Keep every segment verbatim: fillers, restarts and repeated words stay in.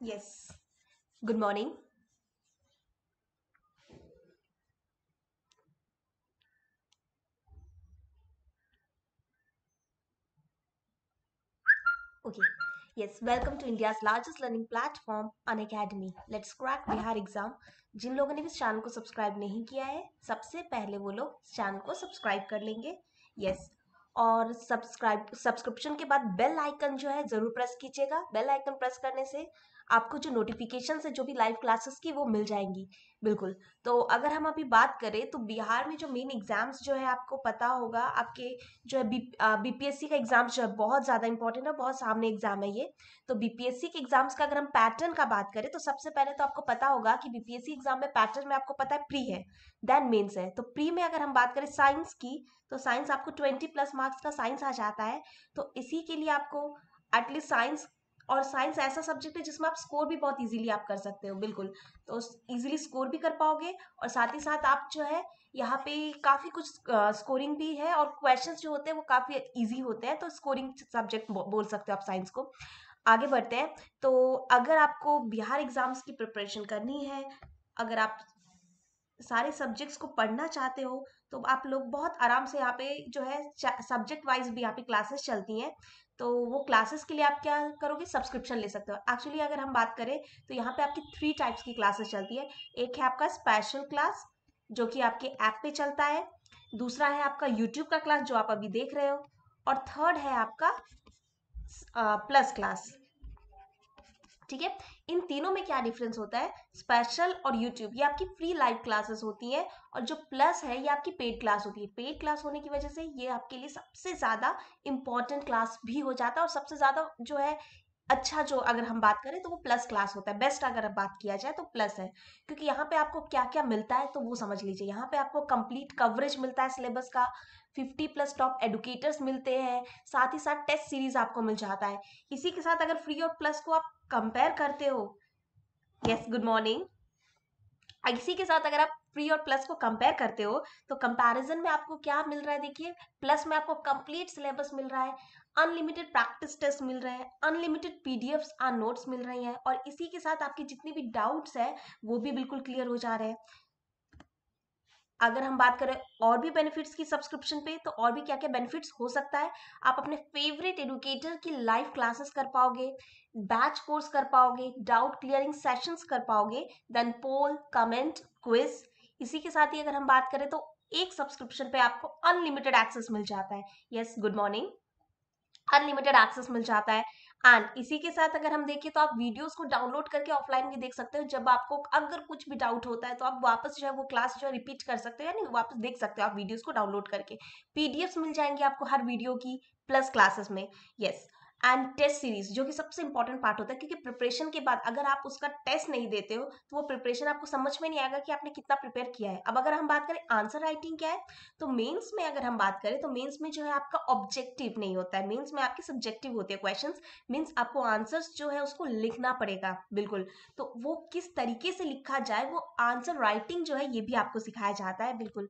Yes. Good morning. Okay. Yes, welcome to India's largest learning platform, Unacademy. Let's crack Bihar exam. जिन लोगों ने इस channel को subscribe नहीं किया है, सबसे पहले वो लोग इस चैनल को सब्सक्राइब कर लेंगे. यस. और सब्सक्राइब सब्सक्रिप्शन के बाद बेल आइकन जो है जरूर प्रेस कीजिएगा. बेल आइकन प्रेस करने से आपको जो नोटिफिकेशन है जो भी लाइव क्लासेस की वो मिल जाएंगी. बिल्कुल. तो अगर हम अभी बात करें तो बिहार में जो मेन एग्जाम्स जो है आपको पता होगा, आपके जो है बीपीएससी का एग्जाम्स जो है बहुत ज़्यादा इंपॉर्टेंट है, बहुत सामने एग्जाम है ये. तो बीपीएससी के एग्जाम्स का अगर हम पैटर्न का बात करें तो सबसे पहले तो आपको पता होगा कि बीपीएससी एग्जाम में पैटर्न में आपको पता है प्री है, देन मेन्स है. तो प्री में अगर हम बात करें साइंस की तो साइंस आपको ट्वेंटी प्लस मार्क्स का साइंस आ जाता है. तो इसी के लिए आपको एटलीस्ट साइंस, और साइंस ऐसा सब्जेक्ट है जिसमें आप स्कोर भी बहुत इजीली आप कर सकते हो. बिल्कुल. तो इजीली स्कोर भी कर पाओगे और साथ ही साथ आप जो है यहाँ पे काफ़ी कुछ स्कोरिंग भी है और क्वेश्चंस जो होते हैं वो काफ़ी इजी होते हैं. तो स्कोरिंग सब्जेक्ट बोल सकते हो आप साइंस को. आगे बढ़ते हैं. तो अगर आपको बिहार एग्जाम्स की प्रिपरेशन करनी है, अगर आप सारे सब्जेक्ट्स को पढ़ना चाहते हो तो आप लोग बहुत आराम से यहाँ पे जो है सब्जेक्ट वाइज भी यहाँ पे क्लासेस चलती हैं. तो वो क्लासेस के लिए आप क्या करोगे, सब्सक्रिप्शन ले सकते हो. एक्चुअली अगर हम बात करें तो यहाँ पे आपकी थ्री टाइप्स की क्लासेस चलती है. एक है आपका स्पेशल क्लास जो कि आपके ऐप पे चलता है, दूसरा है आपका यूट्यूब का क्लास जो आप अभी देख रहे हो, और थर्ड है आपका आ, प्लस क्लास. ठीक है. इन तीनों में क्या डिफरेंस होता है, स्पेशल और यूट्यूब ये आपकी फ्री लाइव क्लासेस होती हैं और जो प्लस है ये आपकी पेड क्लास होती है. पेड क्लास होने की वजह से ये आपके लिए सबसे ज़्यादा इम्पॉर्टेंट क्लास भी हो जाता है और सबसे ज़्यादा जो है अच्छा, जो अगर हम बात करें तो वो प्लस क्लास होता है. बेस्ट अगर बात किया जाए तो प्लस है, क्योंकि यहाँ पे आपको क्या क्या मिलता है तो वो समझ लीजिए. यहाँ पे आपको कंप्लीट कवरेज मिलता है सिलेबस का, फिफ्टी प्लस टॉप एडुकेटर्स मिलते हैं, साथ ही साथ टेस्ट सीरीज आपको मिल जाता है. इसी के साथ अगर फ्री और प्लस को आप कंपेयर करते हो, यस गुड मॉर्निंग, इसी के साथ अगर आप फ्री और प्लस को कंपेयर करते हो तो कंपैरिजन में आपको क्या मिल रहा है, देखिए प्लस में आपको कंप्लीट सिलेबस मिल रहा है, अनलिमिटेड प्रैक्टिस टेस्ट मिल रहे हैं, अनलिमिटेड पीडीएफ्स और नोट्स मिल रही हैं, और इसी के साथ आपके जितने भी डाउट्स हैं वो भी बिल्कुल क्लियर हो जा रहे हैं. अगर हम बात करें और भी बेनिफिट्स की सब्सक्रिप्शन पे तो और भी क्या क्या बेनिफिट्स हो सकता है, आप अपने फेवरेट एडुकेटर की लाइव क्लासेस कर पाओगे, बैच कोर्स कर पाओगे, डाउट क्लियरिंग सेशंस कर पाओगे, देन पोल, कमेंट, क्विज. इसी के साथ ही अगर हम बात करें तो एक सब्सक्रिप्शन पे आपको अनलिमिटेड एक्सेस मिल जाता है. Yes good morning. Unlimited access मिल जाता है. एंड इसी के साथ अगर हम देखें तो आप वीडियोस को डाउनलोड करके ऑफलाइन भी देख सकते हो. जब आपको अगर कुछ भी डाउट होता है तो आप वापस जो है वो क्लास जो है रिपीट कर सकते हो, यानी वापस देख सकते हो आप वीडियोस को डाउनलोड करके. पीडीएफ्स मिल जाएंगे आपको हर वीडियो की प्लस क्लासेस में. यस. एंड टेस्ट सीरीज जो कि सबसे इंपॉर्टेंट पार्ट होता है, क्योंकि प्रिपरेशन के बाद अगर आप उसका टेस्ट नहीं देते हो तो वो प्रिपरेशन आपको समझ में नहीं आएगा कि आपने कितना प्रिपेयर किया है. अब अगर हम बात करें आंसर राइटिंग क्या है, तो मेंस में अगर हम बात करें तो मेंस में जो है आपका ऑब्जेक्टिव नहीं होता है, मेंस में आपके सब्जेक्टिव होते हैं क्वेश्चन. मीन्स आपको आंसर्स जो है उसको लिखना पड़ेगा. बिल्कुल. तो वो किस तरीके से लिखा जाए, वो आंसर राइटिंग जो है ये भी आपको सिखाया जाता है. बिल्कुल.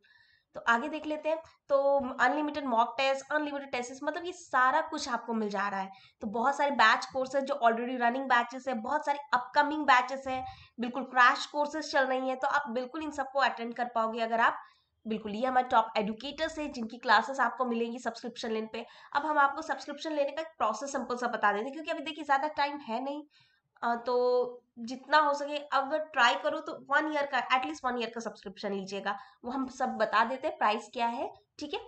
तो आगे देख लेते हैं. तो unlimited mock test, unlimited test, मतलब ये सारा कुछ आपको मिल जा रहा है. तो बहुत सारे बैच कोर्सेज जो ऑलरेडी रनिंग बैचेस है, बहुत सारे अपकमिंग बैचेस है, बिल्कुल क्रैश कोर्सेज चल रही हैं, तो आप बिल्कुल इन सबको अटेंड कर पाओगे अगर आप. बिल्कुल. ये हमारे टॉप एडुकेटर्स हैं जिनकी क्लासेस आपको मिलेंगी सब्सक्रिप्शन लेने पे. अब हम आपको सब्सक्रिप्शन लेने का प्रोसेस सिंपल सा बता देते हैं, क्योंकि अभी देखिए ज़्यादा टाइम है नहीं, तो जितना हो सके अगर ट्राई करो तो वन ईयर का, एटलीस्ट वन ईयर का सब्सक्रिप्शन लीजिएगा. वो हम सब बता देते हैं प्राइस क्या है. ठीक है.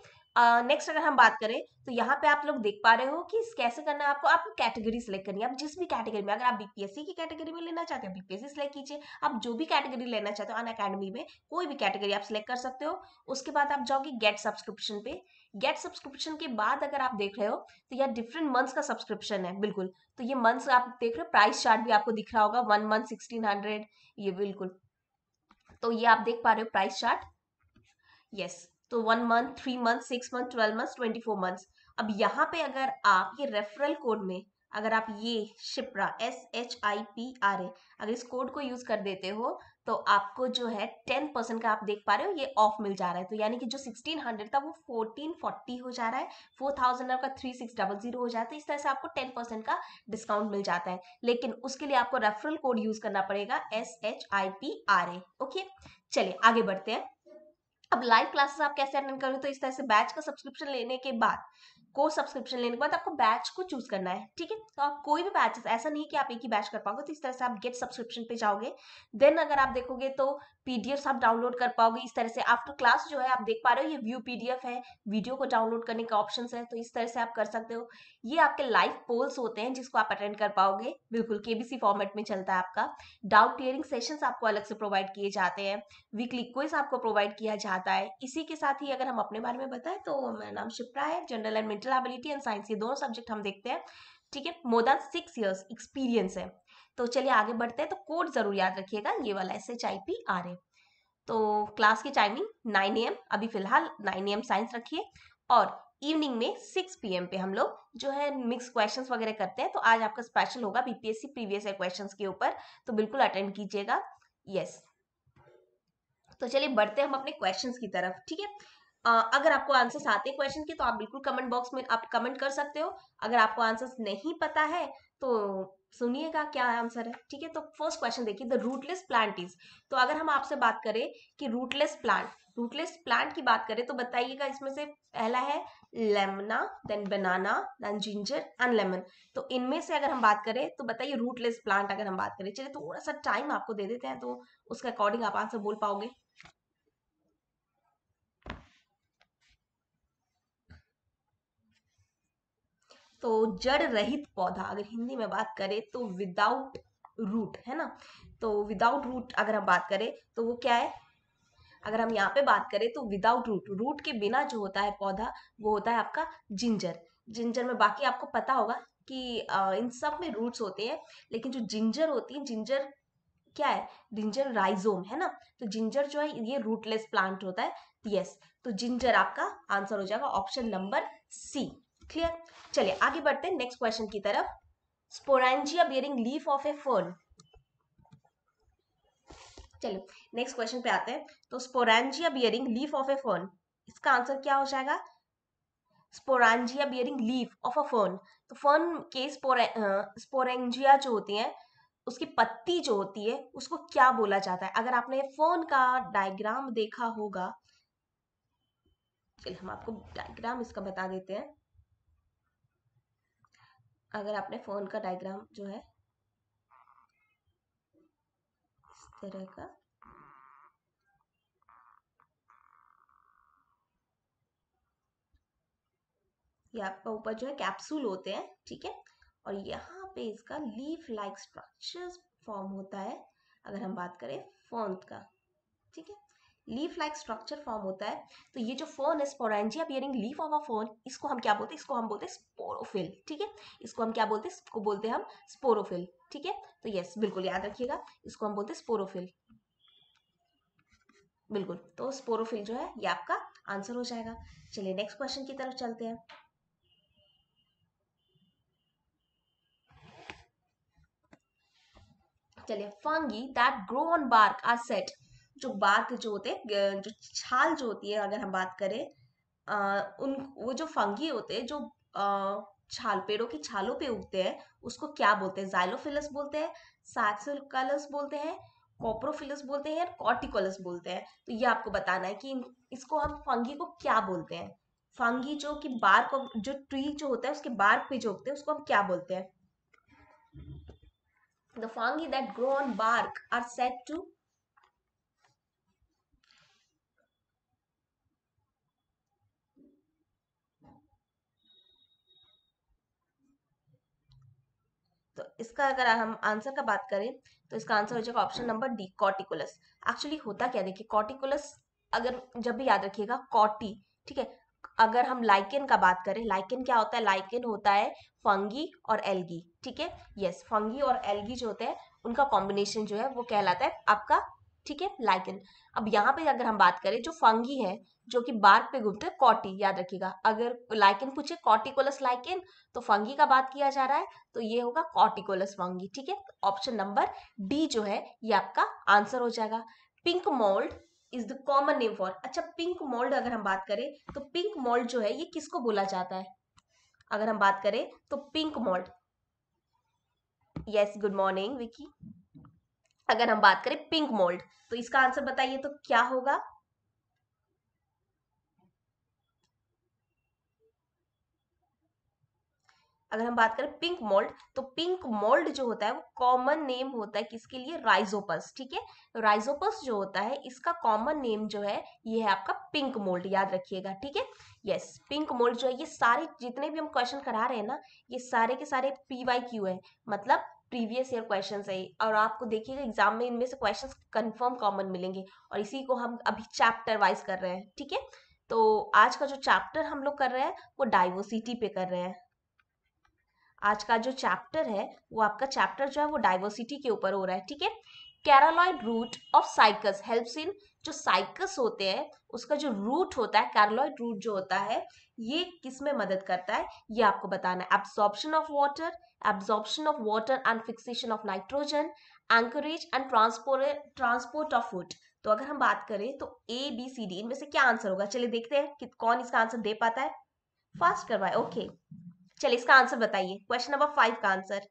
नेक्स्ट अगर हम बात करें तो यहाँ पे आप लोग देख पा रहे हो कि कैसे करना है आपको. आपको कैटेगरी सिलेक्ट करनी है. आप जिस भी कैटेगरी में, अगर आप बीपीएससी की कैटेगरी में लेना चाहते हो बीपीएससी सिलेक्ट कीजिए, आप जो भी कैटेगरी लेना चाहते हो अनअकैडमी में कोई भी कैटेगरी आप सिलेक्ट कर सकते हो. उसके बाद आप जाओगे गेट सब्सक्रिप्शन पे. गेट सब्सक्रिप्शन के बाद अगर आप देख रहे हो तो यह डिफरेंट मंथ्स का सब्सक्रिप्शन है. बिल्कुल. तो ये मंथ्स आप देख रहे हो, प्राइस चार्ट भी आपको दिख रहा होगा, वन मंथ सिक्सटीन हंड्रेड ये. बिल्कुल. तो ये आप देख पा रहे हो प्राइस चार्ट. यस. तो one month, three month, six month, twelve month, twenty four months. अब यहाँ पे अगर आप ये रेफरल कोड में अगर आप ये Shipra S H I P R A अगर इस कोड को यूज कर देते हो तो आपको जो है टेन परसेंट का आप देख पा रहे हो ये ऑफ मिल जा रहा है। तो यानी कि जो सिक्सटीन हंड्रेड था वो फोर्टीन फोर्टी हो जा रहा है, फोर थाउजेंड आपका थ्री सिक्स डबल जीरो हो जाता है। इस तरह से आपको टेन परसेंट का डिस्काउंट मिल जाता है, लेकिन उसके लिए आपको रेफरल कोड यूज करना पड़ेगा S H I P R A. Okay चलिए आगे बढ़ते हैं। अब लाइव क्लासेस आप कैसे अटेंड करोगे, तो इस तरह से बैच का सब्सक्रिप्शन लेने के बाद, को सब्सक्रिप्शन लेने के बाद आपको बैच को चूज करना है, ठीक है। तो आप कोई भी बैच, ऐसा नहीं कि आप एक ही बैच कर पाओगे, तो इस तरह से आप गेट सब्सक्रिप्शन पे जाओगे। देन अगर आप देखोगे तो पीडीएफ आप डाउनलोड कर पाओगे। इस तरह से आफ्टर क्लास जो है आप देख पा रहे हो ये व्यू पीडीएफ है, वीडियो को डाउनलोड करने का ऑप्शन है, तो इस तरह से आप कर सकते हो। ये आपके लाइव पोल्स होते हैं जिसको आप अटेंड कर पाओगे, बिल्कुल केबीसी फॉर्मेट में चलता है आपका। डाउट क्लियरिंग सेशंस आपको अलग से प्रोवाइड किए जाते हैं, वीकली क्विज आपको प्रोवाइड किया जाता है। इसी के साथ ही अगर हम अपने बारे में बताएं तो मेरा नाम शिप्रा है, general and mental ability and science ये दोनों सब्जेक्ट हम देखते हैं, ठीक है। More than six years experience है। तो चलिए आगे बढ़ते हैं। तो कोड जरूर याद रखिएगा ये वाला S H I P R A. तो क्लास की टाइमिंग नाइन ए एम, अभी फिलहाल नाइन ए एम साइंस रखिए, और इवनिंग में सिक्स पी एम पे हम लोग जो है मिक्स क्वेश्चंस वगैरह करते हैं। तो आज आपका स्पेशल होगा बीपीएससी प्रीवियस ईयर क्वेश्चंस के ऊपर, तो बिल्कुल अटेंड कीजिएगा। यस, तो चलिए बढ़ते हैं हम अपने क्वेश्चंस की तरफ, ठीक है। अगर आपको आंसर्स आते हैं क्वेश्चन के तो आप बिल्कुल कमेंट बॉक्स में आप कमेंट कर सकते हो। अगर आपको आंसर्स नहीं पता है तो सुनिएगा क्या आंसर है, ठीक है। तो फर्स्ट क्वेश्चन देखिए, द रूटलेस प्लांट इज। तो अगर हम आपसे बात करें कि रूटलेस प्लांट, रूटलेस प्लांट की बात करें तो बताइएगा। इसमें से पहला है Lemna, then banana, then ginger and lemon. तो इनमें से अगर हम बात करें तो बताइए रूटलेस प्लांट अगर हम बात करें। चलिए थोड़ा सा टाइम आपको दे देते हैं, तो उसके अकॉर्डिंग आप आंसर बोल पाओगे। तो जड़ रहित पौधा, अगर हिंदी में बात करें तो विदाउट रूट, है ना। तो विदाउट रूट अगर हम बात करें तो वो क्या है, अगर हम यहाँ पे बात करें तो विदाउट रूट, रूट के बिना जो होता है पौधा वो होता है आपका जिंजर। जिंजर में बाकी आपको पता होगा कि इन सब में रूट्स होते हैं, लेकिन जो जिंजर होती है, जिंजर क्या है, जिंजर राइजोम है ना, तो जिंजर जो है ये रूटलेस प्लांट होता है। यस, तो जिंजर आपका आंसर हो जाएगा ऑप्शन नंबर सी। क्लियर, चलिए आगे बढ़ते हैं नेक्स्ट क्वेश्चन की तरफ। Sporangia bearing leaf of a fern. चलिए नेक्स्ट क्वेश्चन पे आते हैं। तो sporangia bearing leaf of a fern, इसका आंसर क्या हो जाएगा, sporangia bearing leaf of a fern. तो फर्न के स्पोरेंजिया जो होती है, उसकी पत्ती जो होती है उसको क्या बोला जाता है। अगर आपने फर्न का डायग्राम देखा होगा, चलिए हम आपको डायग्राम इसका बता देते हैं। अगर आपने फोन का डायग्राम जो है इस तरह का, ये आपका ऊपर जो है कैप्सूल होते हैं, ठीक है, और यहाँ पे इसका लीफ लाइक स्ट्रक्चर्स फॉर्म होता है। अगर हम बात करें फोन का, ठीक है, लीफ लाइक स्ट्रक्चर फॉर्म होता है। तो ये जो फर्न है, sporangia bearing leaf of a fern, इसको हम क्या बोलते हैं, इसको हम बोलते हैं स्पोरोफिल, ठीक है। इसको हम क्या बोलते हैं, इसको बोलते हैं हम स्पोरोफिल, ठीक है। तो यस, बिल्कुल याद रखिएगा, इसको हम बोलते हैं स्पोरोफिल, बिल्कुल। तो स्पोरोफिल जो है ये आपका आंसर हो जाएगा। चलिए नेक्स्ट क्वेश्चन की तरफ चलते हैं। चलिए, fungi that grow on bark are set. जो बार्क जो होते हैं, जो छाल जो होती है, अगर हम बात करें आ, उन वो जो फंगी होते हैं जो आ, छाल, पेड़ों की छालों पे उगते हैं, उसको क्या बोलते हैं, जाइलोफिलस बोलते हैं, सैक्सिलस बोलते हैं, कॉप्रोफिलस बोलते हैं, कॉर्टिकोलस बोलते हैं। तो ये आपको बताना है कि इसको हम फंगी को क्या बोलते हैं। फंगी जो कि बार्क, जो ट्री जो होता है उसके बार्क पे जो उगते हैं उसको हम क्या बोलते हैं। The fungi that grow on bark are said to, तो इसका अगर हम आंसर का बात करें तो इसका आंसर हो जाएगा option number D, corticolous. Actually होता क्या, देखिए कॉर्टिकुलस, अगर जब भी याद रखिएगा कॉटी, ठीक है। अगर हम लाइकेन का बात करें, लाइकेन क्या होता है, लाइकेन होता है फंगी और एल्गी, ठीक है। यस, फंगी और एल्गी जो होते हैं उनका कॉम्बिनेशन जो है वो कहलाता है आपका ठीक है, लाइकन। अब यहाँ पे अगर हम बात करें जो फंगी है जो कि बार्क पे घूमते हैं, कॉटी, याद रखिएगा। अगर लाइकन पूछे कॉर्टिकोलस लाइकन, तो फंगी का बात किया जा रहा है तो ये होगा कॉर्टिकोलस फंगी। ठीक है, ऑप्शन नंबर डी जो है ये आपका आंसर हो जाएगा। Pink mould is the common name for, अच्छा पिंक मोल्ड अगर हम बात करें तो पिंक मोल्ड जो है ये किसको बोला जाता है? अगर हम बात करें तो pink mould, yes good morning Vicky. अगर हम बात करें पिंक मोल्ड तो इसका आंसर बताइए तो क्या होगा? अगर हम बात करें पिंक मोल्ड तो पिंक मोल्ड जो होता है वो कॉमन नेम होता है किसके लिए? राइजोपस। ठीक है, तो राइजोपस जो होता है इसका कॉमन नेम जो है ये है आपका पिंक मोल्ड, याद रखिएगा। ठीक है, यस पिंक मोल्ड जो है ये सारे जितने भी हम क्वेश्चन करा रहे हैं ना ये सारे के सारे पी वाई क्यू है, मतलब प्रीवियस ईयर क्वेश्चन है, और आपको देखिएगा एग्जाम में इनमें से क्वेश्चन कंफर्म कॉमन मिलेंगे, और इसी को हम अभी चैप्टर वाइज कर रहे हैं। ठीक है, तो आज का जो चैप्टर हम लोग कर रहे हैं वो डाइवर्सिटी पे कर रहे हैं। आज का जो चैप्टर है वो आपका चैप्टर जो है वो डाइवर्सिटी के ऊपर हो रहा है। ठीक है, coralloid root of cycas helps in, जो साइकस होते हैं उसका जो रूट होता है कैरोलॉइड रूट जो होता है ये किस में मदद करता है ये आपको बताना है। Absorption of water, absorption of water and fixation of nitrogen, anchorage and transport transport of food. तो अगर हम बात करें तो ए बी सी डी इनमें से क्या आंसर होगा? चलिए देखते हैं कि कौन इसका आंसर दे पाता है। फास्ट करवाए, ओके चलिए इसका आंसर बताइए, क्वेश्चन नंबर फाइव का आंसर।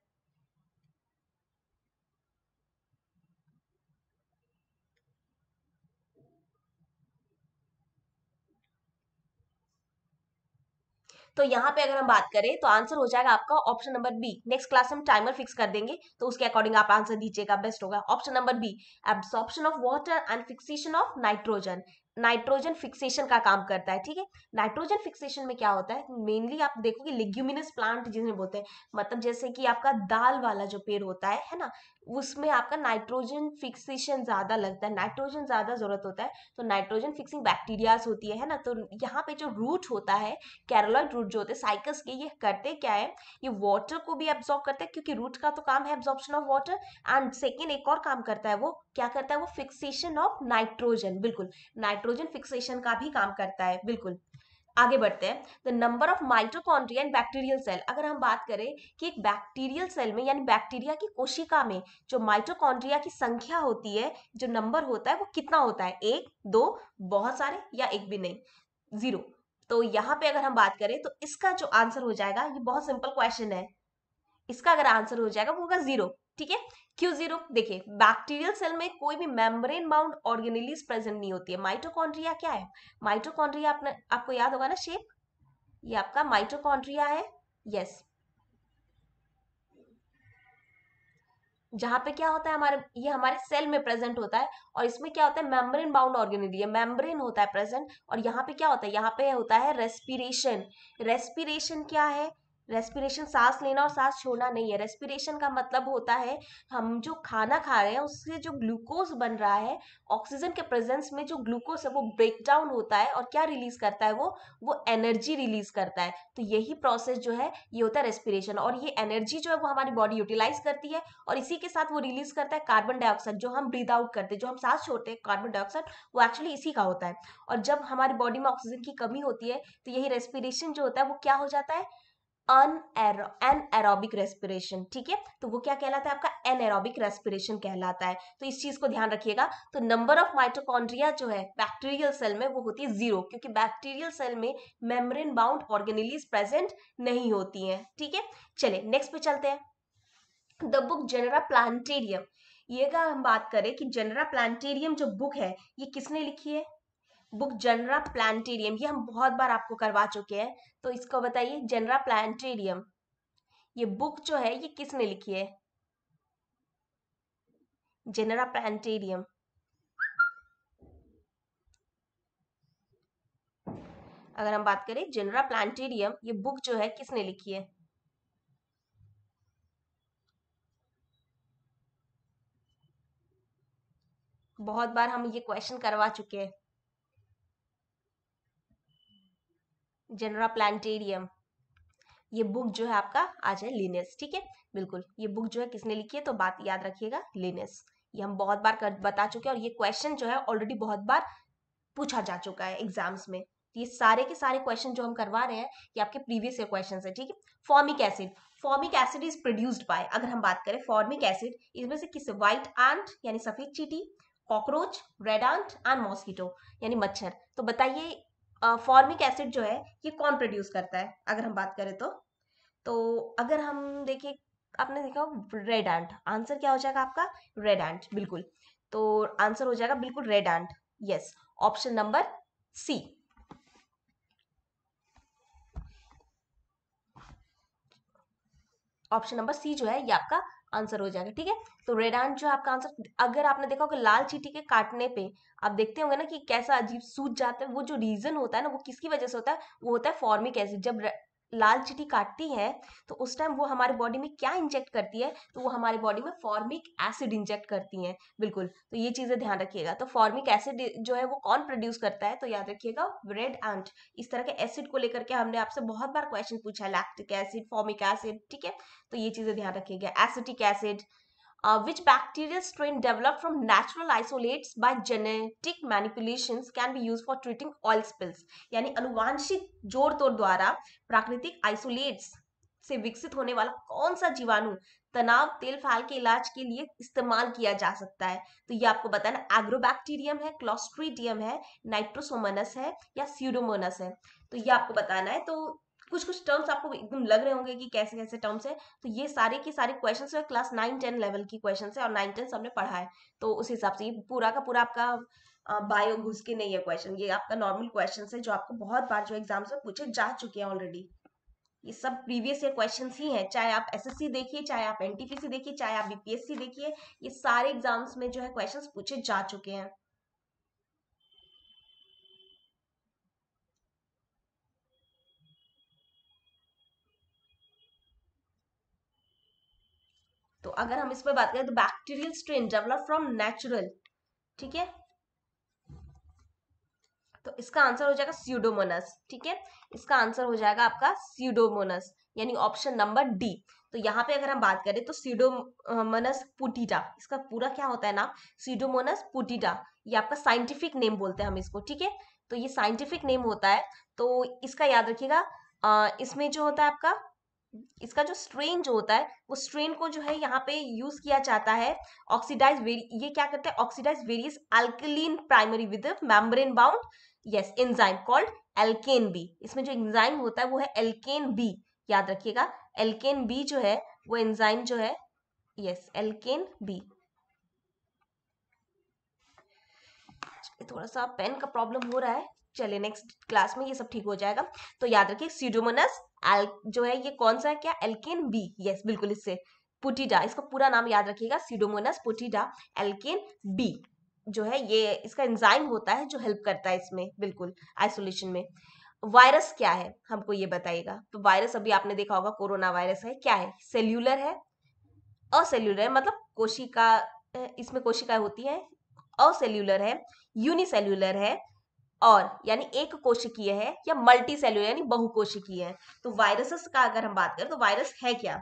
तो यहाँ पे अगर हम बात करें तो आंसर हो जाएगा आपका option number B. Next class हम टाइमर फिक्स कर देंगे तो उसके अकॉर्डिंग आप आंसर दीजिएगा, बेस्ट होगा option number B. Absorption of water and fixation of nitrogen, nitrogen fixation का काम करता है। ठीक है, नाइट्रोजन फिक्सेशन में क्या होता है? मेनली आप देखोगे लेग्यूमिनस प्लांट जिन्हें बोलते हैं, मतलब जैसे कि आपका दाल वाला जो पेड़ होता है है ना, उसमें आपका नाइट्रोजन फिक्सेशन ज्यादा लगता है, नाइट्रोजन ज्यादा जरूरत होता है, तो नाइट्रोजन फिक्सिंग बैक्टीरियाज होती है, है ना। तो यहाँ पे जो रूट होता है कैरोलॉइड रूट जो होते हैं साइकस के, ये करते क्या है? ये वाटर को भी एब्जॉर्ब करते हैं क्योंकि रूट का तो काम है absorption of water, and second एक और काम करता है वो क्या करता है? वो फिक्सेशन ऑफ नाइट्रोजन, बिल्कुल नाइट्रोजन फिक्सेशन का भी काम करता है, बिल्कुल। आगे बढ़ते हैं, the number of mitochondria and bacterial cell. अगर हम बात करें कि एक बैक्टीरियल सेल में यानी बैक्टीरिया की कोशिका में जो माइटोकॉन्ड्रिया की संख्या होती है, जो नंबर होता है वो कितना होता है? एक, दो, बहुत सारे, या एक भी नहीं, जीरो। तो यहाँ पे अगर हम बात करें तो इसका जो आंसर हो जाएगा, ये बहुत सिंपल क्वेश्चन है, इसका अगर आंसर हो जाएगा वो होगा जीरो। ठीक है, क्यों जीरो? देखिए बैक्टीरियल सेल में कोई भी मेम्ब्रेन बाउंड ऑर्गेनेलिस प्रेजेंट नहीं होती है। माइटोकॉन्ड्रिया क्या है? माइटोकॉन्ड्रिया अपना आपको याद होगा ना शेप, ये आपका माइटोकॉन्ड्रिया है, यस, जहां पे क्या होता है हमारे, ये हमारे सेल में प्रेजेंट होता है, और इसमें क्या होता है? मेम्ब्रेन बाउंड ऑर्गेनेलिया, मेम्ब्रेन होता है प्रेजेंट, और यहाँ पे क्या होता है? यहाँ पे होता है रेस्पिरेशन। रेस्पिरेशन क्या है? रेस्पिरेशन सांस लेना और सांस छोड़ना नहीं है। रेस्पिरेशन का मतलब होता है हम जो खाना खा रहे हैं उससे जो ग्लूकोज बन रहा है, ऑक्सीजन के प्रेजेंस में जो ग्लूकोज है वो ब्रेक डाउन होता है और क्या रिलीज करता है? वो वो एनर्जी रिलीज करता है। तो यही प्रोसेस जो है ये होता है रेस्पिरेशन, और ये एनर्जी जो है वो हमारी बॉडी यूटिलाइज करती है, और इसी के साथ वो रिलीज करता है कार्बन डाइऑक्साइड, जो हम ब्रीद आउट करते हैं, जो हम सांस छोड़ते हैं कार्बन डाइऑक्साइड, वो एक्चुअली इसी का होता है। और जब हमारी बॉडी में ऑक्सीजन की कमी होती है तो यही रेस्पिरेशन जो होता है वो क्या हो जाता है? अनएरो एनएरोबिक रेस्पिरेशन। ठीक है, तो वो क्या कहलाता है? आपका एनएरोबिक रेस्पिरेशन कहलाता है। तो इस चीज को ध्यान रखिएगा। तो नंबर ऑफ माइटोकॉन्ड्रिया जो है बैक्टीरियल सेल में वो होती है जीरो, क्योंकि बैक्टीरियल सेल में मेम्ब्रेन बाउंड ऑर्गेनेलिस प्रेजेंट नहीं होती हैं। ठीक है, चलिए नेक्स्ट पे चलते हैं, द बुक जेनेरा प्लांटेरियम। ये अगर हम बात करें कि जेनेरा प्लांटेरियम जो बुक है ये किसने लिखी है? बुक जेनेरा प्लांटेरियम, ये हम बहुत बार आपको करवा चुके हैं, तो इसको बताइए जेनेरा प्लांटेरियम ये बुक जो है ये किसने लिखी है? जेनेरा प्लांटेरियम, अगर हम बात करें जेनेरा प्लांटेरियम ये बुक जो है किसने लिखी है? बहुत बार हम ये क्वेश्चन करवा चुके हैं, जेनेरा प्लांटेरियम ये बुक जो है आपका आ जाए लिनेस। ठीक है, बिल्कुल, ये बुक जो है किसने लिखी है? तो बात याद रखिएगा लिनेस, ये हम बहुत बार कर, बता चुके हैं और ये क्वेश्चन जो है ऑलरेडी बहुत बार पूछा जा चुका है एग्जाम्स में। ये सारे के सारे क्वेश्चन जो हम करवा रहे हैं ये आपके प्रीवियस ईयर क्वेश्चन है, ठीक है। Formic acid, formic acid is produced by, अगर हम बात करें फॉर्मिक एसिड, इसमें से किस, व्हाइट एंट यानी सफेद चींटी, cockroach, red ant and mosquito यानी मच्छर। तो बताइए फॉर्मिक एसिड जो है ये कौन प्रोड्यूस करता है अगर हम बात करें तो तो अगर हम देखें, आपने देखा रेड एंट, आंसर क्या हो जाएगा आपका, रेड एंट, बिल्कुल। तो आंसर हो जाएगा बिल्कुल red ant, yes, option number C. Option number C जो है ये आपका आंसर हो जाएगा, ठीक है। तो रेड एंट जो आपका आंसर, अगर आपने देखा होगा लाल चींटी के काटने पे आप देखते होंगे ना कि कैसा अजीब सूज जाता है, वो जो रीजन होता है ना वो किसकी वजह से होता है, वो होता है फॉर्मिक एसिड। जब लाल चींटी काटती है तो उस टाइम वो हमारे बॉडी में क्या इंजेक्ट करती है, तो वो हमारे बॉडी में फॉर्मिक एसिड इंजेक्ट करती है, बिल्कुल। तो ये चीजें ध्यान रखिएगा। तो फॉर्मिक एसिड जो है वो कौन प्रोड्यूस करता है, तो याद रखिएगा रेड एंट। इस तरह के एसिड को लेकर के हमने आपसे बहुत बार क्वेश्चन पूछा है, लैक्टिक एसिड, फॉर्मिक एसिड, ठीक है। तो ये चीजें ध्यान रखिएगा। Acetic acid, which bacterial strain developed from natural isolates by genetic manipulations can be used for treating oil spills, यानी अनुवांशिक जोड़ तोड़ द्वारा प्राकृतिक आइसोलेट्स से विकसित होने वाला कौन सा जीवाणु तनाव तेल फाल के इलाज के लिए इस्तेमाल किया जा सकता है। तो ये आपको बताना, एग्रोबैक्टीरियम है, क्लॉस्ट्रीडियम है, नाइट्रोसोमोनस है या स्यूडोमोनस है, तो ये आपको बताना है। तो कुछ कुछ टर्म्स आपको एकदम लग रहे होंगे कि कैसे कैसे टर्म्स है, तो ये सारे के सारे क्वेश्चंस है क्लास नाइन टेन लेवल की क्वेश्चंस है और नाइन टेन हमने पढ़ा है, तो उस हिसाब से ये पूरा का पूरा आपका बायो घुस के नहीं है क्वेश्चन, ये आपका नॉर्मल क्वेश्चंस है जो आपको बहुत बार जो एग्जाम्स में पूछे जा चुके हैं ऑलरेडी। ये सब प्रीवियस ईयर क्वेश्चंस ही हैं, चाहे आप एसएससी देखिए, चाहे आप एनटीपीसी देखिए, चाहे आप बीपीएससी देखिए, ये सारे एग्जाम्स में जो है क्वेश्चंस पूछे जा चुके हैं। तो अगर हम इस पर बात करें तो bacterial strain develop from natural, ठीक है, तो इसका आंसर हो जाएगा स्यूडोमोनस, ठीक है, इसका आंसर हो जाएगा आपका स्यूडोमोनस, यानी ऑप्शन नंबर डी। तो यहाँ पे अगर हम बात करें तो स्यूडोमोनस पुटिडा, इसका पूरा क्या होता है नाम, स्यूडोमोनस पुटिडा, ये आपका साइंटिफिक नेम बोलते हैं हम इसको, ठीक है। तो ये साइंटिफिक नेम होता है, तो इसका याद रखिएगा, इसमें जो होता है आपका, इसका जो स्ट्रेन जो होता है वो स्ट्रेन को जो है यहाँ पे यूज किया जाता है ऑक्सीडाइज, ये क्या करते हैं, oxidise various alkaline primary with membrane bound yes enzyme called alkane B. इसमें जो एंजाइम होता है वो है एल्केन बी, याद रखिएगा एल्केन बी जो है वो एंजाइम जो है, यस एल्केन बी। थोड़ा सा पेन का प्रॉब्लम हो रहा है, चलिए नेक्स्ट क्लास में ये सब ठीक हो जाएगा। तो याद रखिए स्यूडोमोनस जो है ये कौन सा है, क्या, एल्केन बी, यस बिल्कुल, इससे पुटिडा, इसका पूरा नाम याद रखिएगा स्यूडोमोनस पुटिडा एल्केन बी जो है, ये इसका एंजाइम होता है जो हेल्प करता है इसमें, बिल्कुल आइसोलेशन में। वायरस क्या है हमको ये बताइएगा, तो वायरस अभी आपने देखा होगा कोरोना वायरस है, क्या है, सेल्यूलर है, असेल्यूलर है, मतलब कोशिका, इसमें कोशिका होती है, असेल्यूलर है, यूनिसेल्यूलर है और यानी एक कोशिकीय है, या मल्टी सेल्यूलर यानी बहुकोशिकीय है। तो वायरसेस का अगर हम बात करें तो वायरस है क्या,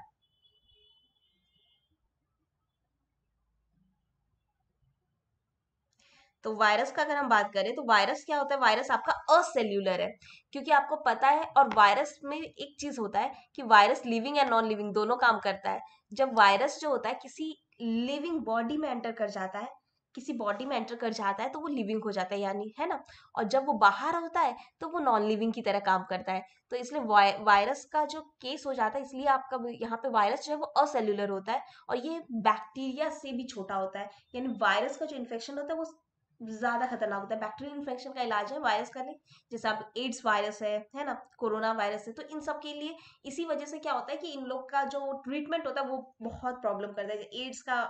तो वायरस का अगर हम बात करें तो वायरस क्या होता है, वायरस आपका असेल्यूलर है, क्योंकि आपको पता है, और वायरस में एक चीज होता है कि virus living and non living दोनों काम करता है। जब वायरस जो होता है किसी लिविंग बॉडी में एंटर कर जाता है, किसी बॉडी में एंटर कर जाता है तो वो लिविंग हो जाता है, यानी है ना, और जब वो बाहर होता है तो वो नॉन लिविंग की तरह काम करता है। तो इसलिए वाय, वायरस का जो केस हो जाता है, इसलिए आपका यहाँ पे वायरस जो है वो असेल्यूलर होता है और ये बैक्टीरिया से भी छोटा होता है, यानी वायरस का जो इन्फेक्शन होता है वो ज्यादा खतरनाक होता है। बैक्टीरियल इन्फेक्शन का इलाज है वायरस का, नहीं जैसे आप एड्स वायरस है, है ना, कोरोना वायरस है, तो इन सब के लिए इसी वजह से क्या होता है कि इन लोग का जो ट्रीटमेंट होता है वो बहुत प्रॉब्लम करता है। एड्स का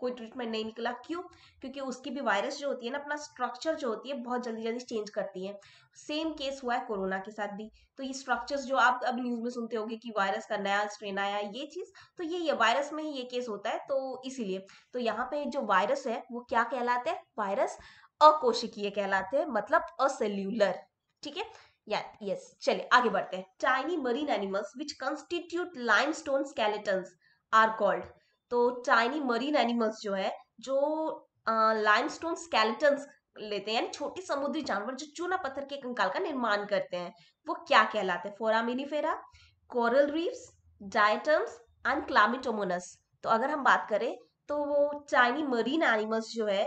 कोई ट्रीटमेंट नहीं निकला, क्यों, क्योंकि उसकी भी वायरस जो होती है ना अपना स्ट्रक्चर जो होती है बहुत जल्दी जल्दी चेंज करती है। सेम केस हुआ है कोरोना के साथ भी। तो ये स्ट्रक्चर्स जो आप अब न्यूज में सुनते होंगे कि वायरस का नया स्ट्रेन आया, ये चीज तो ये ये वायरस में ही ये केस होता है, तो इसीलिए तो यहाँ पे जो वायरस है वो क्या कहलाते हैं, वायरस अकोशिकीय कहलाते हैं, मतलब असेल्यूलर, ठीक है या यस। चलिए आगे बढ़ते हैं। Tiny marine animals which constitute limestone skeletons are called, तो टाइनी मरीन एनिमल्स जो है जो लाइमस्टोन स्केलेटन्स लेते हैं, यानी छोटे समुद्री जानवर जो चूना पत्थर के कंकाल का निर्माण करते हैं, वो क्या कहलाते हैं? Foraminifera, coral reefs, diatoms and chlamydomonas. तो अगर हम बात करें तो वो टाइनी मरीन एनिमल्स जो है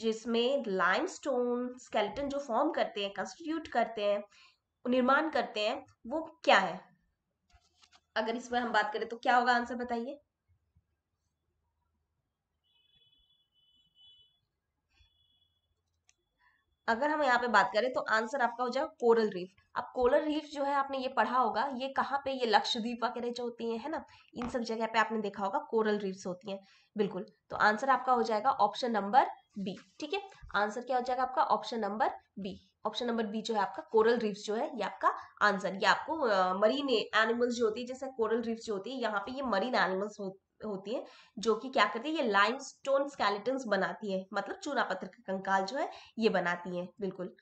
जिसमें लाइमस्टोन स्केलेटन जो फॉर्म करते हैं, कंस्टिट्यूट करते हैं, निर्माण करते हैं, वो क्या है? अगर इसमें हम बात करें तो क्या होगा आंसर बताइए। अगर हम यहाँ पे बात करें तो आंसर आपका हो जाएगा कोरल रीफ। अब कोरल रीफ जो है आपने ये पढ़ा होगा, ये कहाँ पे, ये लक्षद्वीप वगैरह जो होती है, है ना, इन सब जगह पे आपने देखा होगा कोरल रीफ्स होती हैं। बिल्कुल, तो आंसर आपका हो जाएगा ऑप्शन नंबर बी। ठीक है, आंसर क्या हो जाएगा आपका? Option number B. Option number B जो है आपका कोरल रीफ्स जो है ये आपका आंसर। ये आपको मरीन एनिमल्स जो होती है जैसे कोरल रीफ्स जो होती है, यहाँ पे ये मरीन एनिमल्स हो, होती है जो कि क्या करती है, ये लाइमस्टोन स्केलेटन्स बनाती है, मतलब चूना पत्थर का कंकाल जो है ये बनाती है। बिल्कुल,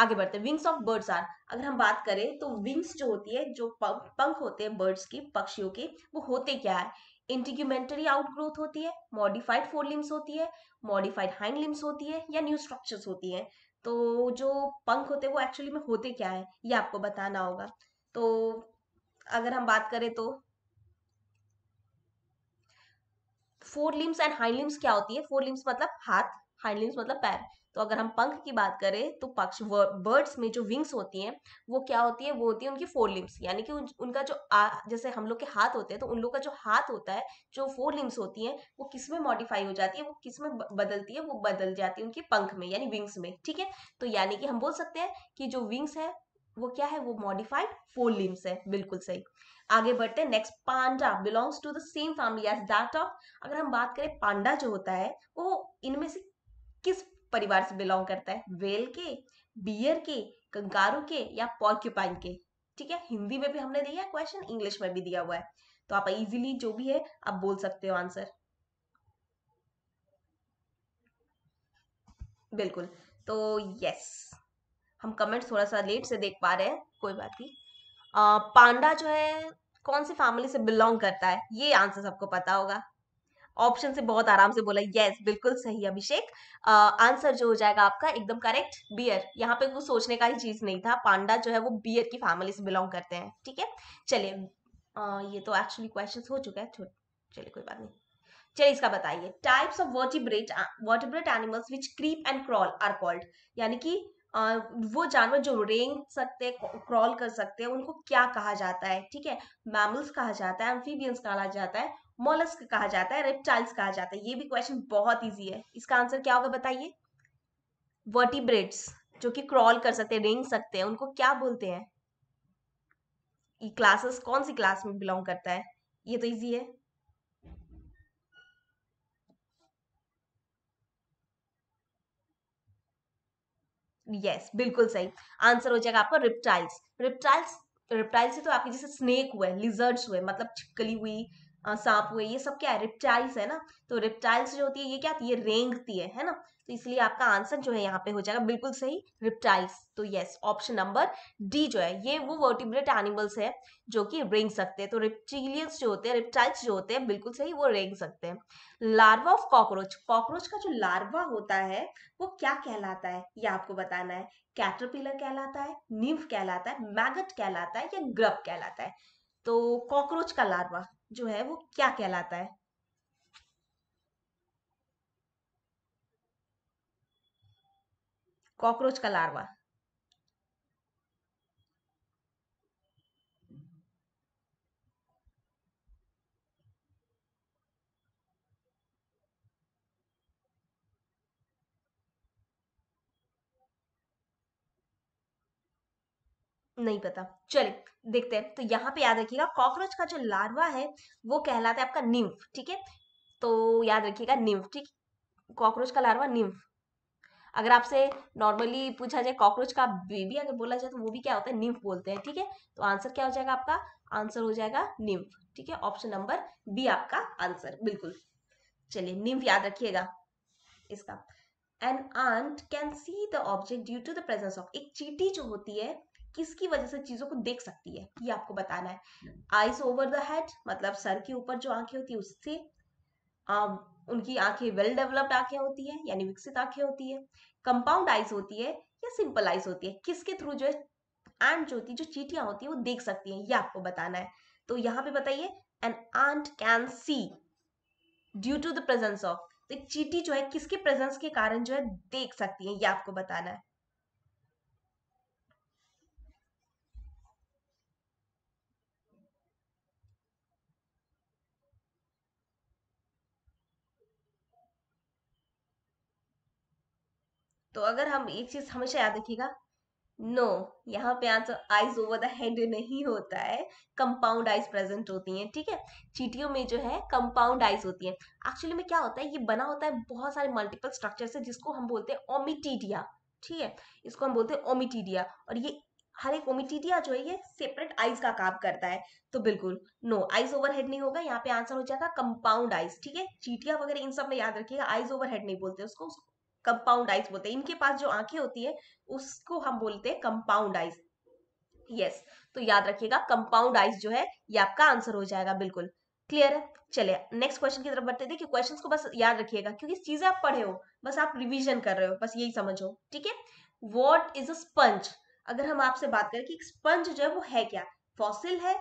आगे बढ़ते हैं। विंग्स ऑफ बर्ड्स आर, अगर हम बात करें तो विंग्स जो होती है, जो पंख होते हैं बर्ड्स के, पक्षियों के, वो होते क्या है? इंटिग्यूमेंटरी आउटग्रोथ होती है, मॉडिफाइड फोर लिम्स होती है, मॉडिफाइड हाइंड लिम्स होती है, या न्यू स्ट्रक्चर्स होती है। तो जो पंख होते हैं वो एक्चुअली में होते क्या है ये आपको बताना होगा। तो अगर हम बात करें तो fore limbs and hind limbs क्या होती है? फोर लिम्स मतलब हाथ, हाइंड लिम्स मतलब पैर। तो अगर हम पंख की बात करें तो पक्षी बर्ड्स में जो विंग्स होती हैं वो क्या होती है? वो होती है उनकी फोर लिम्स, यानी कि उन, उनका जो आ, जैसे हम लोग के हाथ होते हैं तो उन लोग का जो हाथ होता है, जो फोर लिम्स होती हैं, वो किस में मॉडिफाई हो जाती है, वो किस में बदलती है, वो बदल जाती है उनकी पंख में, यानी विंग्स में। ठीक है, तो यानी कि हम बोल सकते हैं कि जो विंग्स है वो क्या है? वो मॉडिफाइड फोर लिम्स है। बिल्कुल सही, आगे बढ़ते हैं। Next, panda belongs to the same family as that of. अगर हम बात करें पांडा जो होता है वो इनमें से किस परिवार से बिलोंग करता है? वेल के, बियर के, कंगारू के, या पॉर्क्यूपाइन के? ठीक है, हिंदी में भी हमने दिया क्वेश्चन, इंग्लिश में भी दिया हुआ है, तो आप इजीली जो भी है आप बोल सकते हो आंसर। बिल्कुल, तो यस, हम कमेंट्स थोड़ा सा लेट से देख पा रहे हैं, कोई बात नहीं। पांडा जो है कौन सी फैमिली से बिलोंग करता है, ये आंसर सबको पता होगा। ऑप्शन से बहुत आराम से बोला, यस बिल्कुल सही अभिषेक। आंसर जो हो जाएगा आपका एकदम करेक्ट, बियर। यहाँ पे कुछ सोचने का ही चीज नहीं था, पांडा जो है वो बियर की फैमिली से बिलोंग करते हैं। ठीक है, चलिए ये तो एक्चुअली क्वेश्चन हो चुका है, चलिए कोई बात नहीं। चलिए इसका बताइए, types of vertebrate vertebrate animals which creep and crawl are called, यानी कि आ, वो जानवर जो रेंग सकते, क्रॉल कर सकते हैं, उनको क्या कहा जाता है? ठीक है, मैमल्स कहा जाता है, एम्फीबियंस कहा जाता है, मोलस्क कहा जाता है, रेप्टाइल्स कहा जाता है। ये भी क्वेश्चन बहुत इजी है, इसका आंसर क्या होगा बताइए? वर्टिब्रेट्स जो कि क्रॉल कर सकते हैं, रेंग सकते हैं, उनको क्या बोलते हैं? ये क्लासेस कौन सी क्लास में बिलोंग करता है? ये तो इजी है। यस yes, बिल्कुल सही, आंसर हो जाएगा आपका रिप्टाइल्स। रिप्टाइल्स रिप्टाइल्स से तो आपके जैसे स्नेक हुए, लिजर्ड्स हुए, मतलब छिपकली हुई, सांप हुए, ये सब क्या है? रिप्टाइल्स है ना। तो रिप्टाइल्स जो होती है ये क्या होती है? ये रेंगती है, है ना। तो इसलिए आपका आंसर जो है यहाँ पे हो जाएगा बिल्कुल सही, रिप्टाइल्स। तो यस, ऑप्शन नंबर डी जो है ये वो वर्टिब्रेट एनिमल्स है जो कि रेंग सकते हैं। तो रिप्टिलियंस जो होते हैं, रिप्टाइल्स जो होते हैं, बिल्कुल सही, वो रेंग सकते हैं। लार्वा ऑफ कॉकरोच, कॉकरोच का जो लार्वा होता है वो क्या कहलाता है ये आपको बताना है। कैटरपिलर कहलाता है, निम्फ कहलाता है, मैगट कहलाता है, या ग्रब कहलाता है? तो कॉकरोच का लार्वा जो है वो क्या कहलाता है? कॉकरोच का लार्वा, नहीं पता। चलिए देखते हैं। तो यहाँ पे याद रखिएगा कॉकरोच का जो लार्वा है वो कहलाता है आपका निम्फ। ठीक है, तो याद रखिएगा निम्फ। ठीक, कॉकरोच का लार्वा निम्फ। अगर आपसे नॉर्मली पूछा जाए कॉकरोच का बेबी अगर बोला जाए तो वो भी क्या होता है? निम्फ बोलते हैं। ठीक है, तो आंसर क्या हो जाएगा आपका? आंसर हो जाएगा निम्फ। ठीक है, ऑप्शन नंबर बी आपका आंसर, बिल्कुल। चलिए, निम्फ याद रखिएगा इसका। An ant can see the object due to the presence of, एक चींटी जो होती है किसकी वजह से चीजों को देख सकती है ये आपको बताना है। आइज ओवर द हेड, मतलब सर के ऊपर जो आंखें होती है उससे। उनकी आंखें वेल डेवलप्ड आंखें होती है यानी विकसित आंखें होती है, कंपाउंड आइज होती है या सिंपल आइज होती है, किसके थ्रू जो है एंट जो होती है, जो चींटियां होती है वो देख सकती है, ये आपको बताना है। तो यहाँ पे बताइए an ant can see due to the presence of, तो एक चींटी जो है किसके प्रेजेंस के कारण जो है देख सकती है, ये आपको बताना है। तो अगर हम एक चीज हमेशा याद रखिएगा, नो no, यहाँ पे answer eyes over the head नहीं होता है, कंपाउंड आइज प्रेजेंट होती हैं, ठीक है। चींटियों में जो है कंपाउंड आइज होती हैं। एक्चुअली में क्या होता है, ये बना होता है बहुत सारे मल्टीपल स्ट्रक्चर से, जिसको हम बोलते हैं ओमिटिडिया, ठीक है, इसको हम बोलते हैं ओमिटिडिया, और ये हर एक ओमिटिडिया जो है ये सेपरेट आइज का काम करता है। तो बिल्कुल नो आइज ओवर हेड नहीं होगा, यहाँ पे आंसर हो जाएगा कंपाउंड आइज, ठीक है। चींटिया वगैरह इन सब में याद रखिएगा आइज ओवर हेड नहीं बोलते उसको, उसको कंपाउंड आइज बोलते हैं। इनके पास जो आंखें होती है उसको हम बोलते हैं कंपाउंड आइज। यस, तो याद रखिएगा कंपाउंड आइज जो है ये आपका आंसर हो जाएगा, बिल्कुल क्लियर है। चलिए नेक्स्ट क्वेश्चन की तरफ बढ़ते थे कि क्वेश्चंस को बस याद रखिएगा क्योंकि चीजें आप पढ़े हो, बस आप रिवीजन कर रहे हो, बस यही समझो, ठीक है। व्हाट इज अ स्पंज, अगर हम आपसे बात करें कि स्पंज जो है वो है क्या, फॉसिल है